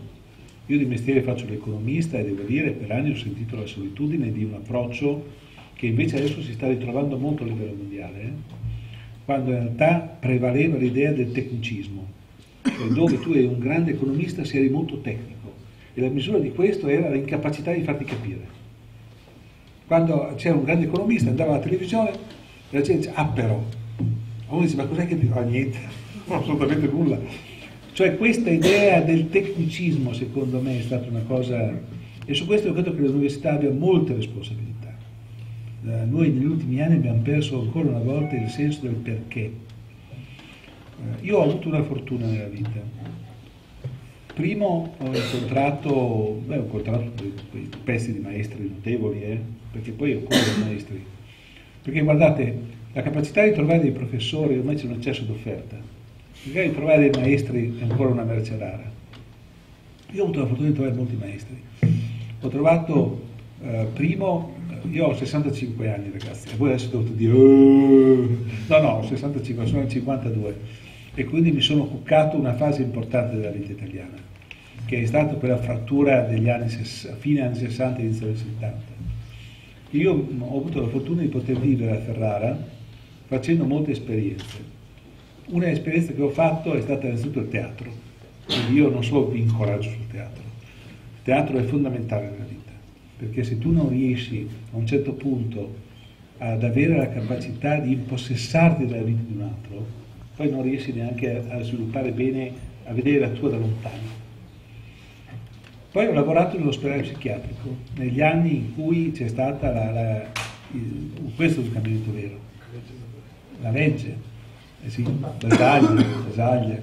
Io di mestiere faccio l'economista e devo dire per anni ho sentito la solitudine di un approccio che invece adesso si sta ritrovando molto a livello mondiale, quando in realtà prevaleva l'idea del tecnicismo, cioè dove tu eri un grande economista se eri molto tecnico e la misura di questo era l'incapacità di farti capire. Quando c'era un grande economista andava alla televisione e la gente dice ah però, uno dice ma cos'è che ti fa? Niente, assolutamente nulla. Cioè questa idea del tecnicismo secondo me è stata una cosa, e su questo io credo che l'università abbia molte responsabilità. Noi negli ultimi anni abbiamo perso ancora una volta il senso del perché. Io ho avuto una fortuna nella vita. Primo ho incontrato, quei pezzi di maestri notevoli, perché poi ho conosciuto dei maestri. Perché guardate, la capacità di trovare dei professori, ormai c'è un eccesso d'offerta, magari di trovare dei maestri è ancora una merce rara. Io ho avuto la fortuna di trovare molti maestri. Ho trovato, io ho 65 anni ragazzi, e voi adesso dovete dire, no, ho 65, sono 52, e quindi mi sono cuccato una fase importante della vita italiana, che è stata quella frattura degli anni, fine anni 60 e inizio anni 70. Io ho avuto la fortuna di poter vivere a Ferrara, facendo molte esperienze. Una esperienza che ho fatto è stata innanzitutto il teatro, quindi io non solo vi incoraggio sul teatro, il teatro è fondamentale nella vita, perché se tu non riesci a un certo punto ad avere la capacità di impossessarti della vita di un altro, poi non riesci neanche a sviluppare bene, a vedere la tua da lontano. Poi ho lavorato nell'ospedale psichiatrico, negli anni in cui c'è stata questo è il cambiamento vero. La legge, sì, basaglia.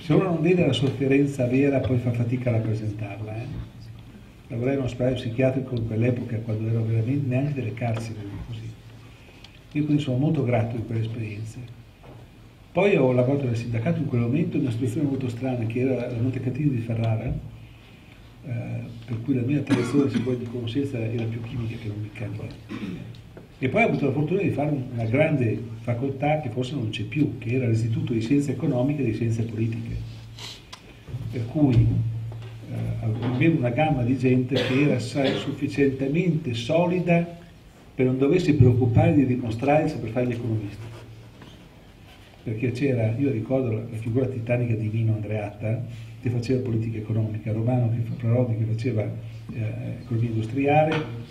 Se uno non vede la sofferenza vera poi fa fatica a rappresentarla. Lavorare in uno ospedale psichiatrico in quell'epoca, quando ero veramente neanche delle carceri così. Io quindi sono molto grato di quelle esperienze. Poi ho lavorato nel sindacato in quel momento in una situazione molto strana che era la Montecatini di Ferrara, per cui la mia tradizione di conoscenza era più chimica che non meccanica. E poi ho avuto la fortuna di fare una grande facoltà che forse non c'è più, che era l'Istituto di Scienze Economiche e di Scienze Politiche, per cui avevo una gamma di gente che era sufficientemente solida per non doversi preoccupare di dimostrare di saper fare l'economista. Perché c'era, io ricordo la figura titanica di Nino Andreatta, che faceva politica economica, Romano Prodi che faceva economia industriale,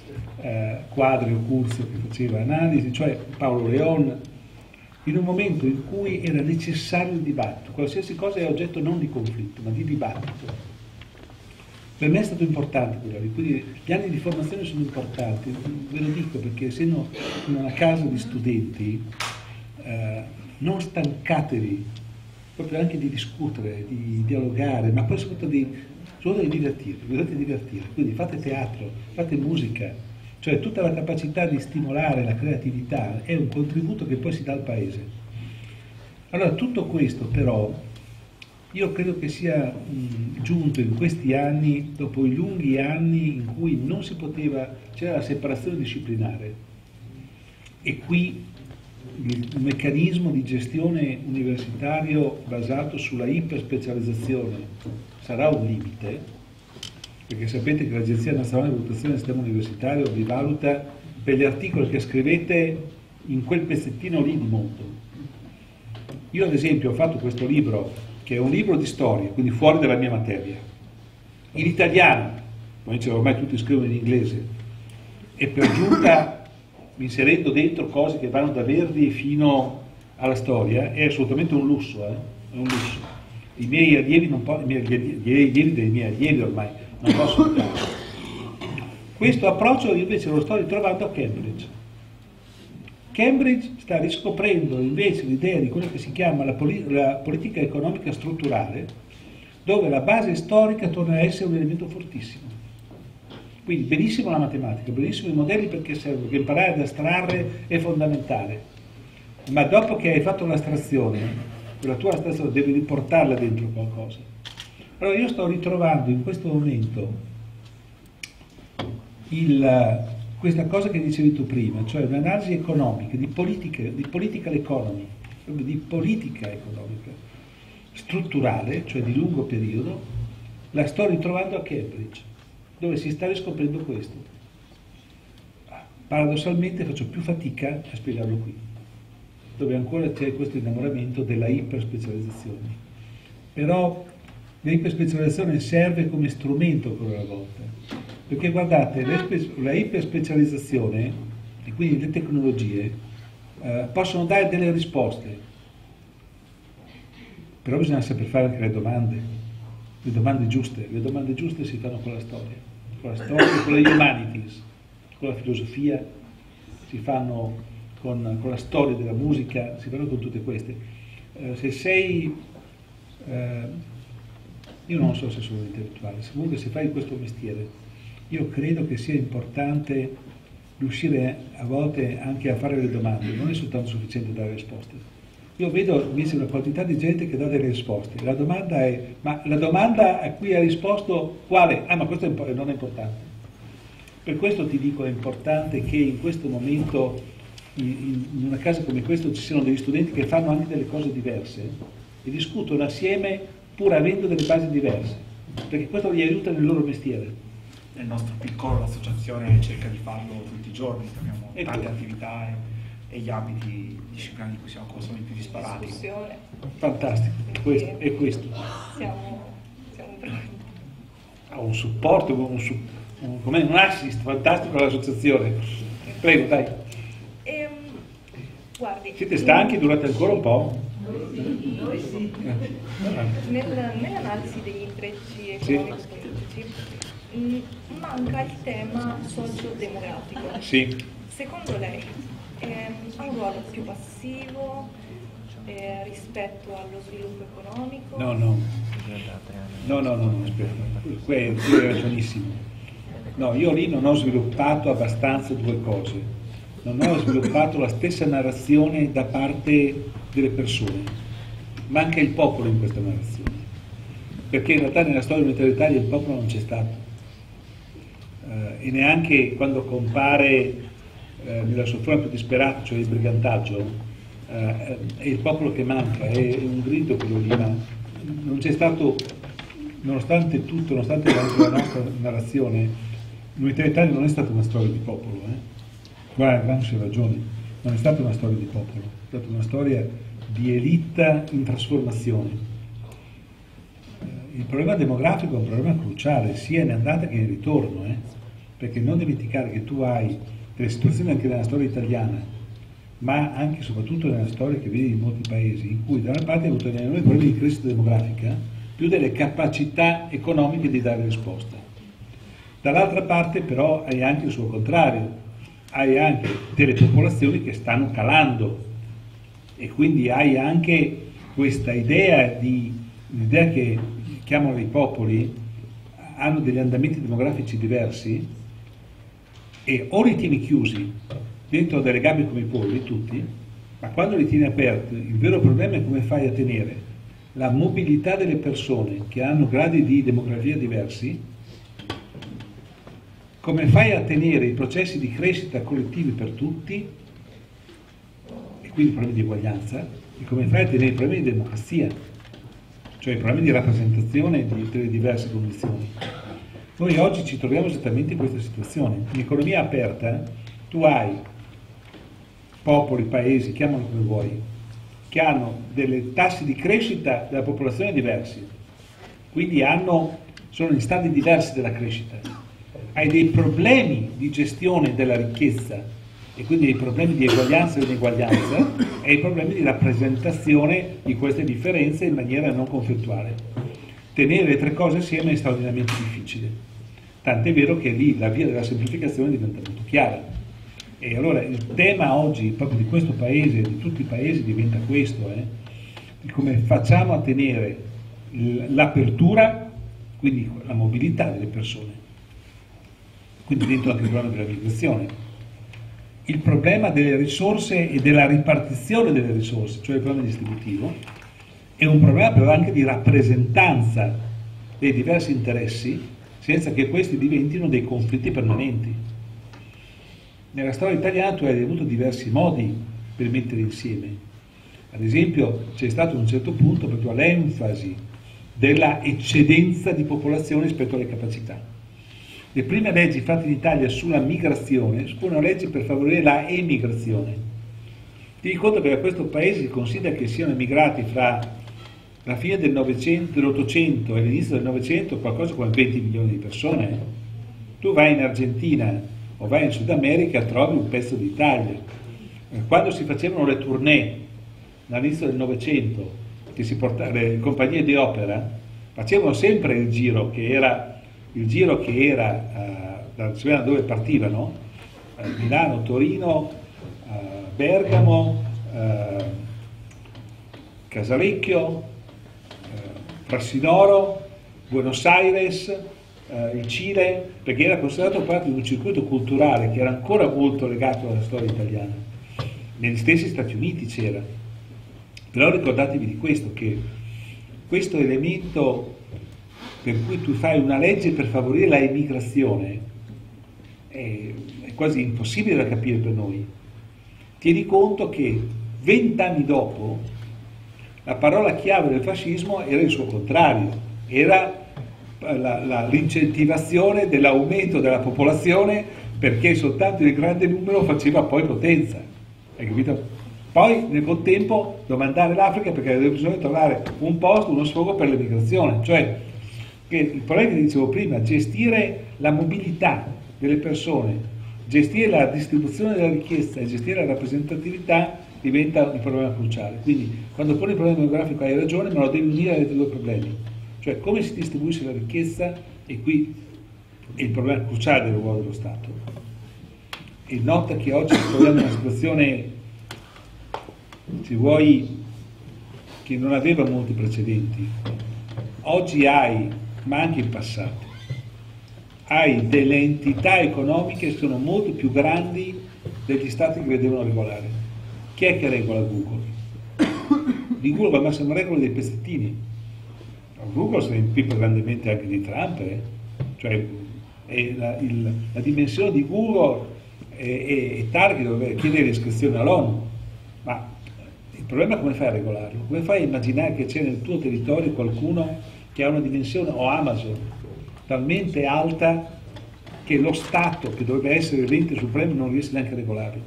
Quadrio Curzio che faceva analisi, cioè Paolo Leon, in un momento in cui era necessario il dibattito, qualsiasi cosa è oggetto non di conflitto ma di dibattito. Per me è stato importante quello lì, quindi gli anni di formazione sono importanti, ve lo dico perché essendo in una casa di studenti non stancatevi proprio anche di discutere, di dialogare, ma poi soprattutto di divertirvi, dovete divertirvi, quindi fate teatro, fate musica, cioè tutta la capacità di stimolare la creatività è un contributo che poi si dà al paese. Allora tutto questo però io credo che sia giunto in questi anni, dopo i lunghi anni in cui non si poteva, c'era la separazione disciplinare. E qui il meccanismo di gestione universitario basato sulla iperspecializzazione sarà un limite, perché sapete che l'Agenzia Nazionale di Valutazione del Sistema Universitario vi valuta per gli articoli che scrivete in quel pezzettino lì di mondo. Io ad esempio ho fatto questo libro, che è un libro di storia, quindi fuori dalla mia materia, in italiano, poi ormai tutti scrivono in inglese, e per giunta inserendo dentro cose che vanno da Verdi fino alla storia, è assolutamente un lusso, è un lusso. I miei allievi, ormai non possono fare. Questo approccio invece lo sto ritrovando a Cambridge. Cambridge sta riscoprendo invece l'idea di quello che si chiama la politica economica strutturale, dove la base storica torna a essere un elemento fortissimo. Quindi benissimo la matematica, benissimo i modelli, perché servono, che imparare ad astrarre è fondamentale. Ma dopo che hai fatto l'astrazione, la tua astrazione devi riportarla dentro qualcosa. Allora io sto ritrovando in questo momento questa cosa che dicevi tu prima, cioè un'analisi economica, di politica economica, strutturale, cioè di lungo periodo, la sto ritrovando a Cambridge, dove si sta riscoprendo questo. Paradossalmente faccio più fatica a spiegarlo qui, dove ancora c'è questo innamoramento della iperspecializzazione. Però l'iperspecializzazione serve come strumento ancora una volta, perché guardate, la iperspecializzazione e quindi le tecnologie possono dare delle risposte, però bisogna saper fare anche le domande giuste si fanno con la storia, con le humanities, con la filosofia, si fanno con la storia della musica, si fanno con tutte queste. Io non so se sono intellettuale, comunque se fai questo mestiere, io credo che sia importante riuscire a volte anche a fare le domande, non è soltanto sufficiente dare risposte. Io vedo invece una quantità di gente che dà delle risposte. La domanda è, ma la domanda a cui ha risposto quale? Ah, ma questo non è importante. Per questo ti dico, è importante che in questo momento, in una casa come questa, ci siano degli studenti che fanno anche delle cose diverse e discutono assieme pur avendo delle basi diverse, perché questo li aiuta nel loro mestiere. Nel nostro piccolo l'associazione cerca di farlo tutti i giorni, abbiamo tante attività e gli ambiti disciplinari di cui siamo sono i più disparati. Fantastico, questo è questo. Ha un supporto, come un assist fantastico all'associazione. Prego, dai. Guardi, siete stanchi? Durate ancora un po'? Noi sì. Nell'analisi degli intrecci economici manca il tema socio-demografico. Sì. Secondo lei ha un ruolo più passivo rispetto allo sviluppo economico? No, questo è ragionissimo. No, io lì non ho sviluppato abbastanza due cose. Non ho sviluppato la stessa narrazione da parte delle persone. Manca il popolo in questa narrazione. Perché in realtà nella storia dell'Italia il popolo non c'è stato. E neanche quando compare nella sua forma più disperata, cioè il brigantaggio, è il popolo che manca, è un grido quello lì, ma non c'è stato, nonostante tutto, nonostante la nostra narrazione, l'unità d'Italia non è stata una storia di popolo, guarda, Gramsci ha ragione, non è stata una storia di popolo, è stata una storia di elita in trasformazione. Il problema demografico è un problema cruciale, sia in andata che in ritorno, perché non dimenticare che tu hai delle situazioni anche nella storia italiana, ma anche e soprattutto nella storia che vedi in molti paesi, in cui da una parte hai avuto un enorme problema di crescita demografica, più delle capacità economiche di dare risposta. Dall'altra parte però hai anche il suo contrario, hai anche delle popolazioni che stanno calando e quindi hai anche questa idea l'idea che chiamano i popoli, hanno degli andamenti demografici diversi, e o li tieni chiusi dentro delle gabbie come i polli tutti, ma quando li tieni aperti il vero problema è come fai a tenere la mobilità delle persone che hanno gradi di demografia diversi, come fai a tenere i processi di crescita collettivi per tutti qui il problema di uguaglianza, e come fai a tenere il problema di democrazia, cioè il problema di rappresentazione di tutte le diverse condizioni. Noi oggi ci troviamo esattamente in questa situazione. In economia aperta tu hai popoli, paesi, chiamalo come vuoi, che hanno delle tassi di crescita della popolazione diversi, quindi sono in stadi diversi della crescita, hai dei problemi di gestione della ricchezza e quindi dei problemi di eguaglianza e ineguaglianza e i problemi di rappresentazione di queste differenze in maniera non conflittuale. Tenere le tre cose insieme è straordinariamente difficile, tant'è vero che lì la via della semplificazione diventa molto chiara. E allora il tema oggi proprio di questo paese, di tutti i paesi, diventa questo, di come facciamo a tenere l'apertura, quindi la mobilità delle persone, quindi dentro anche il problema della migrazione, il problema delle risorse e della ripartizione delle risorse, cioè il problema distributivo, è un problema però anche di rappresentanza dei diversi interessi senza che questi diventino dei conflitti permanenti. Nella storia italiana tu hai avuto diversi modi per mettere insieme. Ad esempio c'è stato un certo punto proprio all'enfasi della eccedenza di popolazione rispetto alle capacità. Le prime leggi fatte in Italia sulla migrazione furono leggi per favorire la emigrazione. Ti ricordo che questo paese si considera che siano emigrati fra la fine dell'Ottocento e l'inizio del Novecento qualcosa come 20 milioni di persone. Tu vai in Argentina o vai in Sud America, trovi un pezzo d'Italia. Quando si facevano le tournée all'inizio del Novecento, che si portavano le compagnie di opera, facevano sempre il giro che era da dove partivano, Milano, Torino, Bergamo, Casalecchio, Frassinoro, Buenos Aires, il Cile, perché era considerato parte di un circuito culturale che era ancora molto legato alla storia italiana. Negli stessi Stati Uniti c'era. Però ricordatevi di questo, che questo elemento per cui tu fai una legge per favorire la emigrazione è quasi impossibile da capire per noi. Tieni conto che 20 anni dopo la parola chiave del fascismo era il suo contrario, era l'incentivazione dell'aumento della popolazione, perché soltanto il grande numero faceva poi potenza. Hai capito? Poi nel contempo domandare l'Africa perché aveva bisogno di trovare un posto, uno sfogo per l'emigrazione. Cioè, che il problema che dicevo prima, gestire la mobilità delle persone, gestire la distribuzione della ricchezza e gestire la rappresentatività diventa un problema cruciale. Quindi quando poni il problema demografico hai ragione, ma lo devi unire ai due problemi, cioè come si distribuisce la ricchezza, e qui è il problema cruciale del ruolo dello Stato. E nota che oggi ci troviamo in una situazione, se vuoi, che non aveva molti precedenti. Oggi hai, ma anche in passato, hai delle entità economiche che sono molto più grandi degli stati che le devono regolare. Chi è che regola Google? Di Google al massimo regola dei pezzettini. Google si impippa grandemente anche di Trump, cioè la dimensione di Google è tale che doveva chiedere l'iscrizione all'ONU. Ma il problema è come fai a regolarlo? Come fai a immaginare che c'è nel tuo territorio qualcuno che ha una dimensione, o Amazon, talmente alta che lo Stato, che dovrebbe essere l'ente supremo, non riesce neanche a regolarlo?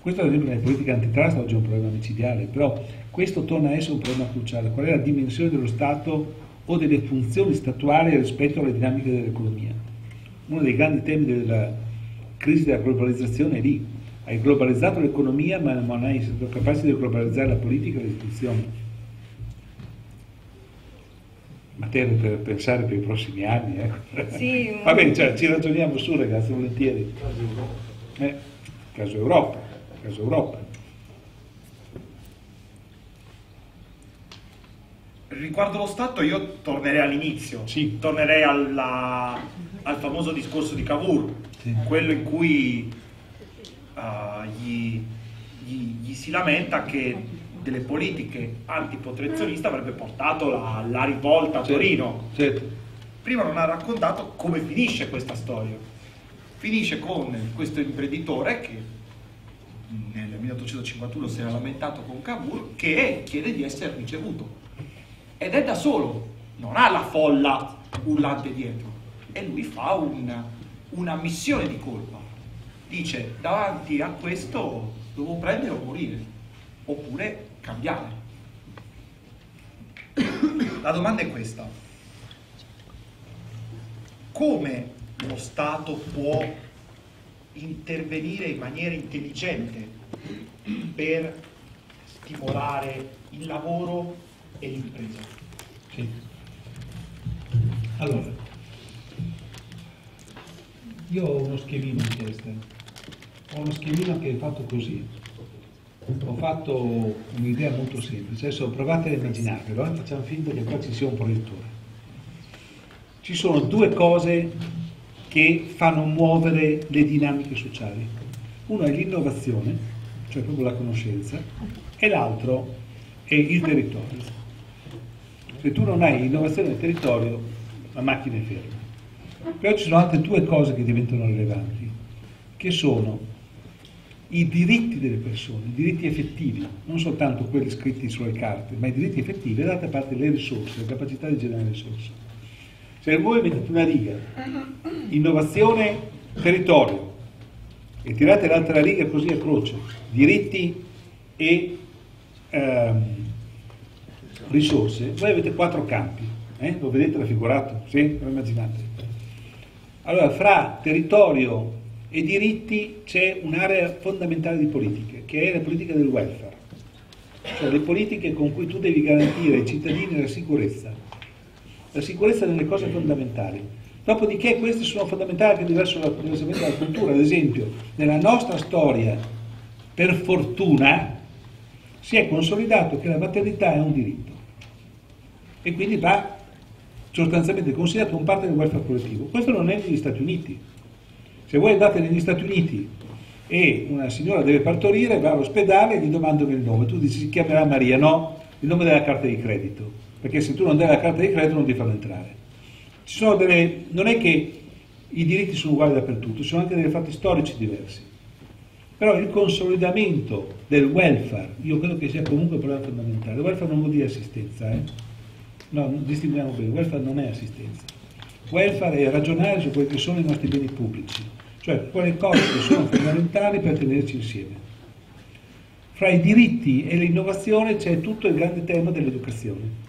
Questo ad esempio nella politica antitrust oggi è un problema micidiale, però questo torna a essere un problema cruciale. Qual è la dimensione dello Stato o delle funzioni statuali rispetto alle dinamiche dell'economia? Uno dei grandi temi della crisi della globalizzazione è lì. Hai globalizzato l'economia ma non hai stato capace di globalizzare la politica e le istituzioni. Materia per pensare per i prossimi anni, ecco. Sì, va bene, cioè, ci ragioniamo su, ragazzi, volentieri. Caso Europa, caso Europa. Riguardo lo Stato io tornerei all'inizio, sì. Tornerei al famoso discorso di Cavour, sì. Quello in cui gli si lamenta che delle politiche antipotenzialiste avrebbe portato la rivolta a Torino. Certo. Prima non ha raccontato come finisce questa storia. Finisce con questo imprenditore che nel 1851 si era lamentato con Cavour, che chiede di essere ricevuto. Ed è da solo, non ha la folla urlante dietro. E lui fa una missione di colpa. Dice, davanti a questo devo prendere o morire, oppure cambiare. La domanda è questa. Come lo Stato può intervenire in maniera intelligente per stimolare il lavoro e l'impresa? Sì. Allora, io ho uno schemino in testa, ho uno schemino che è fatto così, ho fatto un'idea molto semplice, adesso provate a immaginarvelo, facciamo finta che qua ci sia un proiettore. Ci sono due cose che fanno muovere le dinamiche sociali. Uno è l'innovazione, cioè proprio la conoscenza, e l'altro è il territorio. Se tu non hai innovazione del territorio, la macchina è ferma. Però ci sono altre due cose che diventano rilevanti, che sono i diritti delle persone, i diritti effettivi, non soltanto quelli scritti sulle carte, ma i diritti effettivi, e d'altra parte le risorse, la capacità di generare risorse. Se voi mettete una riga, innovazione, territorio, e tirate l'altra riga così a croce, diritti e risorse, voi avete quattro campi, lo vedete raffigurato, sì? Lo immaginate. Allora, fra territorio e diritti c'è un'area fondamentale di politiche, che è la politica del welfare, cioè le politiche con cui tu devi garantire ai cittadini la sicurezza. La sicurezza delle cose fondamentali. Dopodiché queste sono fondamentali anche diversamente dalla cultura. Ad esempio, nella nostra storia, per fortuna, si è consolidato che la maternità è un diritto. E quindi va sostanzialmente considerato un parte del welfare collettivo. Questo non è negli Stati Uniti. Se voi andate negli Stati Uniti e una signora deve partorire, va all'ospedale e gli domandano il nome. Tu dici, si chiamerà Maria? No, il nome della carta di credito. Perché se tu non dai la carta di credito non ti fanno entrare. Ci sono delle, non è che i diritti sono uguali dappertutto, ci sono anche dei fatti storici diversi. Però il consolidamento del welfare, io credo che sia comunque un problema fondamentale. Il welfare non vuol dire assistenza, no, non distinguiamo bene, il welfare non è assistenza. Il welfare è ragionare su quelli che sono i nostri beni pubblici, cioè quali cose che sono fondamentali per tenerci insieme. Fra i diritti e l'innovazione c'è tutto il grande tema dell'educazione.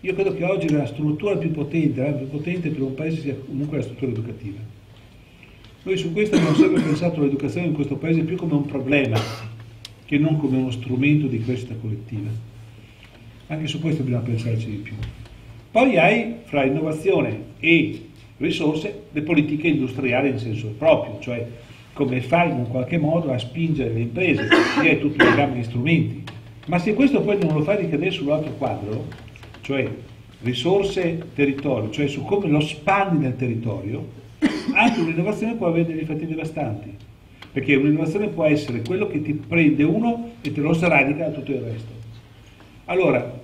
Io credo che oggi la struttura più potente, per un paese sia comunque la struttura educativa. Noi su questo abbiamo sempre pensato all'educazione in questo paese più come un problema che non come uno strumento di crescita collettiva. Anche su questo bisogna pensarci di più. Poi hai fra innovazione e risorse le politiche industriali in senso proprio, cioè come fai in un qualche modo a spingere le imprese, che è tutto un gamma di strumenti. Ma se questo poi non lo fai ricadere sull'altro quadro, cioè risorse, territorio, cioè su come lo spandi nel territorio, anche un'innovazione può avere degli effetti devastanti, perché un'innovazione può essere quello che ti prende uno e te lo sradica da tutto il resto. Allora,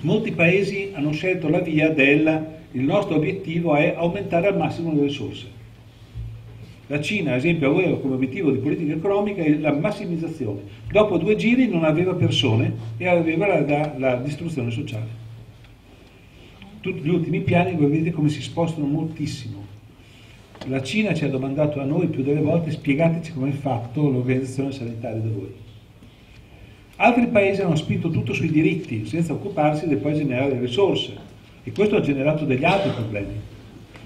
molti paesi hanno scelto la via del il nostro obiettivo è aumentare al massimo le risorse. La Cina, ad esempio, aveva come obiettivo di politica economica la massimizzazione. Dopo due giri non aveva persone e aveva la distruzione sociale. Tutti gli ultimi piani, voi vedete come si spostano moltissimo. La Cina ci ha domandato a noi più delle volte, spiegateci come è fatto l'organizzazione sanitaria da voi. Altri paesi hanno spinto tutto sui diritti, senza occuparsi di poi generare delle risorse. E questo ha generato degli altri problemi.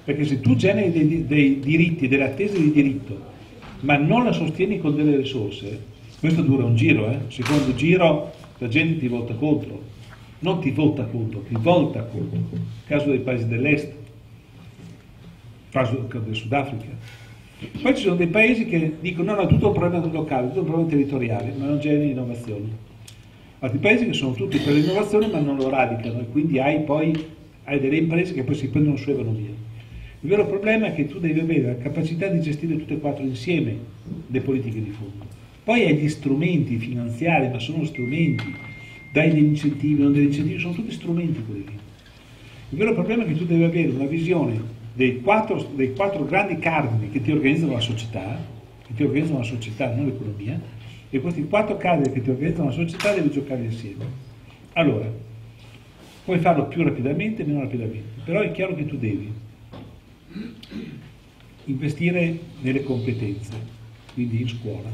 Perché se tu generi dei diritti, delle attese di diritto, ma non la sostieni con delle risorse, questo dura un giro, eh? Secondo giro la gente ti vota contro. Non ti vota contro, ti volta contro. Caso dei paesi dell'est, caso del Sudafrica. Poi ci sono dei paesi che dicono: no, no, tutto un problema locale, tutto un problema territoriale, ma non generano innovazioni. Altri paesi che sono tutti per l'innovazione, ma non lo radicano, e quindi hai delle imprese che poi si prendono su e vanno via. Il vero problema è che tu devi avere la capacità di gestire tutte e quattro insieme le politiche di fondo. Poi hai gli strumenti finanziari, ma sono strumenti. Dai degli incentivi, non degli incentivi, sono tutti strumenti quelli lì. Il vero problema è che tu devi avere una visione dei quattro grandi cardini che ti organizzano la società che ti organizzano una società, non l'economia, e questi quattro cadre che ti organizzano una società devi giocare insieme. Allora, puoi farlo più rapidamente, meno rapidamente, però è chiaro che tu devi investire nelle competenze, quindi in scuola.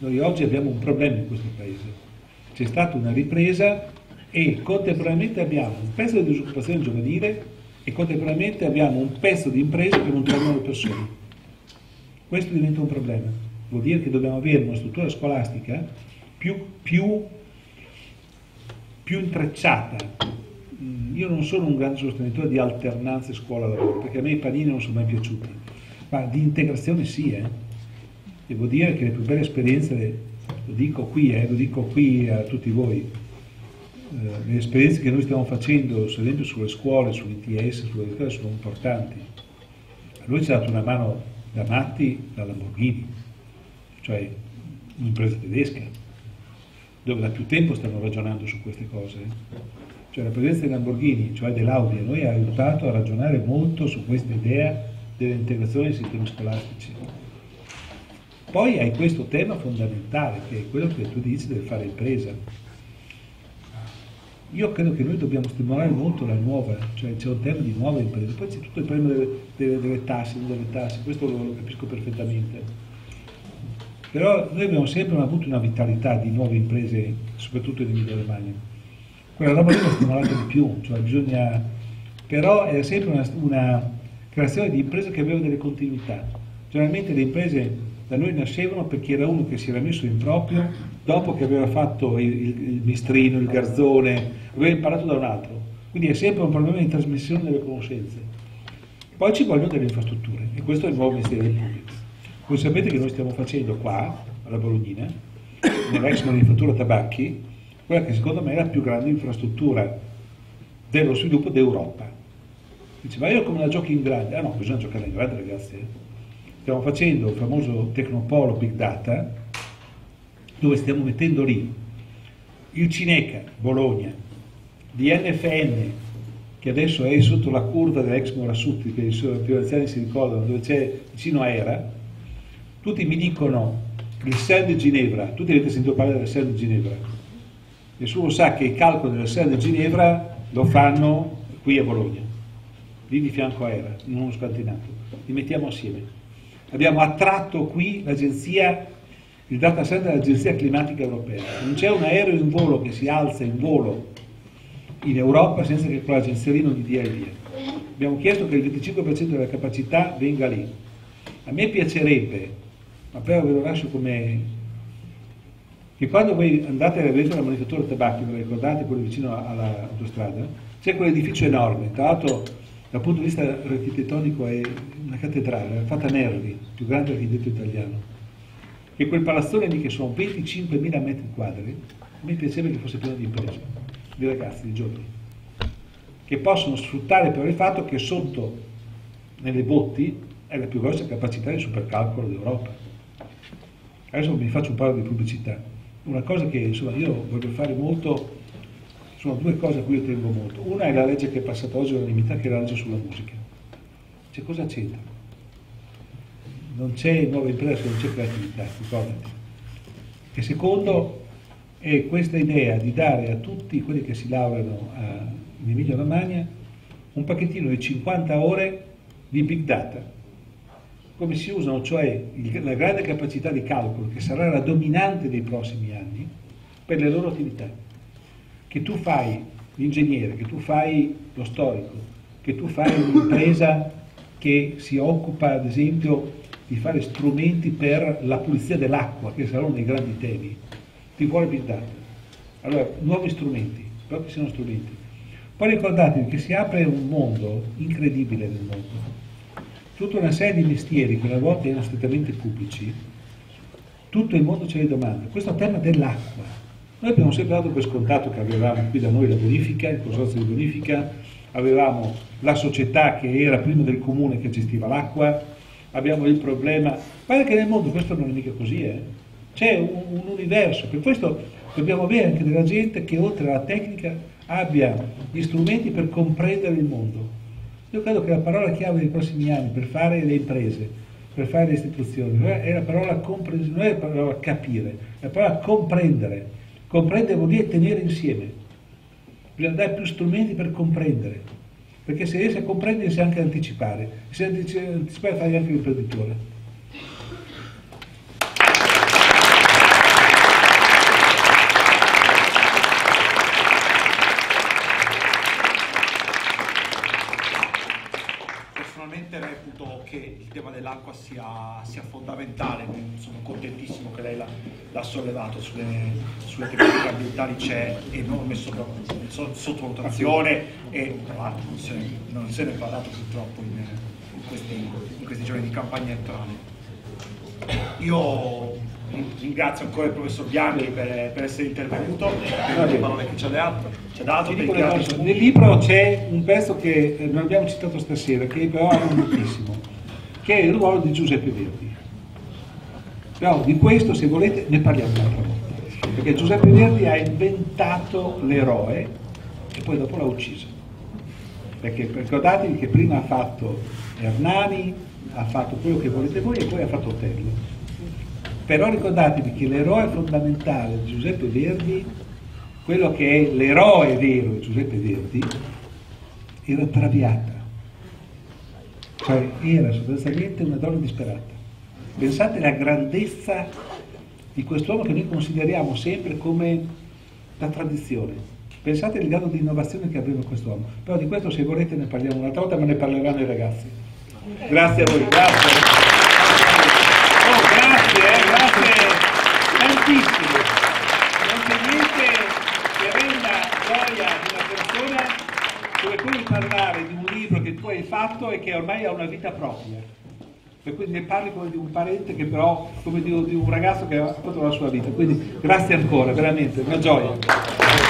Noi oggi abbiamo un problema in questo paese. C'è stata una ripresa e contemporaneamente abbiamo un pezzo di disoccupazione giovanile e contemporaneamente abbiamo un pezzo di imprese che non trovano le persone. Questo diventa un problema. Vuol dire che dobbiamo avere una struttura scolastica più intrecciata. Io non sono un grande sostenitore di alternanze scuola-lavoro, perché a me i panini non sono mai piaciuti, ma di integrazione sì. Devo dire che le più belle esperienze, lo dico qui a tutti voi, le esperienze che noi stiamo facendo, ad esempio sulle scuole, sull'ITS, sulle scuole, sono importanti. A lui ci ha dato una mano da Matti, da Lamborghini, cioè un'impresa tedesca, dove da più tempo stanno ragionando su queste cose. Cioè la presenza di Lamborghini, cioè dell'Audi, a noi ha aiutato a ragionare molto su questa idea dell'integrazione dei sistemi scolastici. Poi hai questo tema fondamentale, che è quello che tu dici del fare impresa. Io credo che noi dobbiamo stimolare molto la nuova, cioè c'è un tema di nuova impresa, poi c'è tutto il problema delle tasse, non delle tasse, questo lo capisco perfettamente. Però noi abbiamo sempre avuto una vitalità di nuove imprese, soprattutto in Emilia Romagna. Quella roba lì va stimolata di più, cioè bisogna. Però era sempre una creazione di imprese che aveva delle continuità. Generalmente le imprese da noi nascevano perché era uno che si era messo in proprio, dopo che aveva fatto il mistrino, il garzone, aveva imparato da un altro. Quindi è sempre un problema di trasmissione delle conoscenze. Poi ci vogliono delle infrastrutture, e questo è il nuovo Ministero del Pubblico. Voi sapete che noi stiamo facendo qua, alla Bolognina, nell'ex manifattura tabacchi, quella che secondo me è la più grande infrastruttura dello sviluppo d'Europa. Dice, ma io come la gioco in grande? Ah no, bisogna giocare in grande, ragazzi. Stiamo facendo il famoso Tecnopolo Big Data, dove stiamo mettendo lì il Cineca, Bologna, l'INFN, che adesso è sotto la curva dell'ex Morasutti, che i più anziani si ricordano, dove c'è vicino a Era. Tutti mi dicono il CERN di Ginevra, tutti avete sentito parlare del CERN di Ginevra, nessuno sa che i calcoli del CERN di Ginevra lo fanno qui a Bologna, lì di fianco a Era, in uno scantinato, li mettiamo assieme. Abbiamo attratto qui l'agenzia, il data center dell'Agenzia Climatica Europea. Non c'è un aereo in volo che si alza in volo in Europa senza che quell'agenzia lì non gli dia il via. Abbiamo chiesto che il 25% della capacità venga lì. A me piacerebbe, ma però ve lo lascio come, che quando voi andate a vedere la manifattura tabacchi, ve lo ricordate, quello vicino all'autostrada, c'è quell'edificio enorme, tra l'altro dal punto di vista architettonico è una cattedrale, fatta a Nervi, il più grande architetto italiano. E quel palazzone lì, che sono 25.000 metri quadri, mi piacerebbe che fosse pieno di imprese, di ragazzi, di giovani, che possono sfruttare per il fatto che sotto, nelle botti, è la più grossa capacità di supercalcolo d'Europa. Adesso vi faccio un paio di pubblicità. Una cosa che, insomma, io voglio fare molto, sono due cose a cui io tengo molto. Una è la legge che è passata oggi all'unanimità, che è la legge sulla musica. Cioè, cosa c'entra? Non c'è nuova impresa, non c'è creatività, ricordati. E secondo è questa idea di dare a tutti quelli che si laureano in Emilia Romagna un pacchettino di 50 ore di big data, come si usano, cioè la grande capacità di calcolo che sarà la dominante dei prossimi anni per le loro attività. Che tu fai l'ingegnere, che tu fai lo storico, che tu fai un'impresa che si occupa, ad esempio, di fare strumenti per la pulizia dell'acqua, che sarà uno dei grandi temi, ti vuole big data. Allora, nuovi strumenti, però che siano strumenti. Poi ricordatevi che si apre un mondo incredibile nel mondo. Tutta una serie di mestieri che una volta erano strettamente pubblici, tutto il mondo ce li domanda. Questo tema dell'acqua. Noi abbiamo sempre dato per scontato che avevamo qui da noi la bonifica, il consorzio di bonifica, avevamo la società che era prima del comune che gestiva l'acqua, abbiamo il problema, guarda che nel mondo questo non è mica così, c'è un universo. Per questo dobbiamo avere anche della gente che oltre alla tecnica abbia gli strumenti per comprendere il mondo. Io credo che la parola chiave dei prossimi anni per fare le imprese per fare le istituzioni, è la parola comprensione, non è la parola capire, è la parola comprendere. Comprendere vuol dire tenere insieme, bisogna dare più strumenti per comprendere, perché se riesce a comprendere si anche anticipare, se anticipare fai anche l'imprenditore. L'acqua sia fondamentale, sono contentissimo che lei l'ha sollevato. Sulle tematiche ambientali c'è enorme sottovalutazione e tra l'altro non se ne è parlato purtroppo in questi giorni di campagna elettorale. Io ringrazio ancora il professor Bianchi per essere intervenuto, per le parole che ci ha dato. Nel libro c'è un pezzo che non abbiamo citato stasera, che però è moltissimo, che è il ruolo di Giuseppe Verdi. Però di questo, se volete, ne parliamo un'altra volta, perché Giuseppe Verdi ha inventato l'eroe e poi dopo l'ha ucciso, perché ricordatevi che prima ha fatto Hernani, ha fatto quello che volete voi e poi ha fatto Otello. Però ricordatevi che l'eroe fondamentale di Giuseppe Verdi, quello che è l'eroe vero di Giuseppe Verdi, era Traviata. Cioè era sostanzialmente una donna disperata. Pensate alla grandezza di quest'uomo che noi consideriamo sempre come la tradizione. Pensate al grado di innovazione che aveva quest'uomo. Però di questo, se volete, ne parliamo un'altra volta, ma ne parleranno i ragazzi. Grazie a voi, grazie. Oh, grazie tantissimo. Non c'è niente che renda gioia di una persona come quello di parlare di un libro che tu hai fatto e che ormai ha una vita propria, per cui ne parli come di un parente, che però come di un ragazzo che ha fatto la sua vita. Quindi grazie ancora, veramente, una gioia.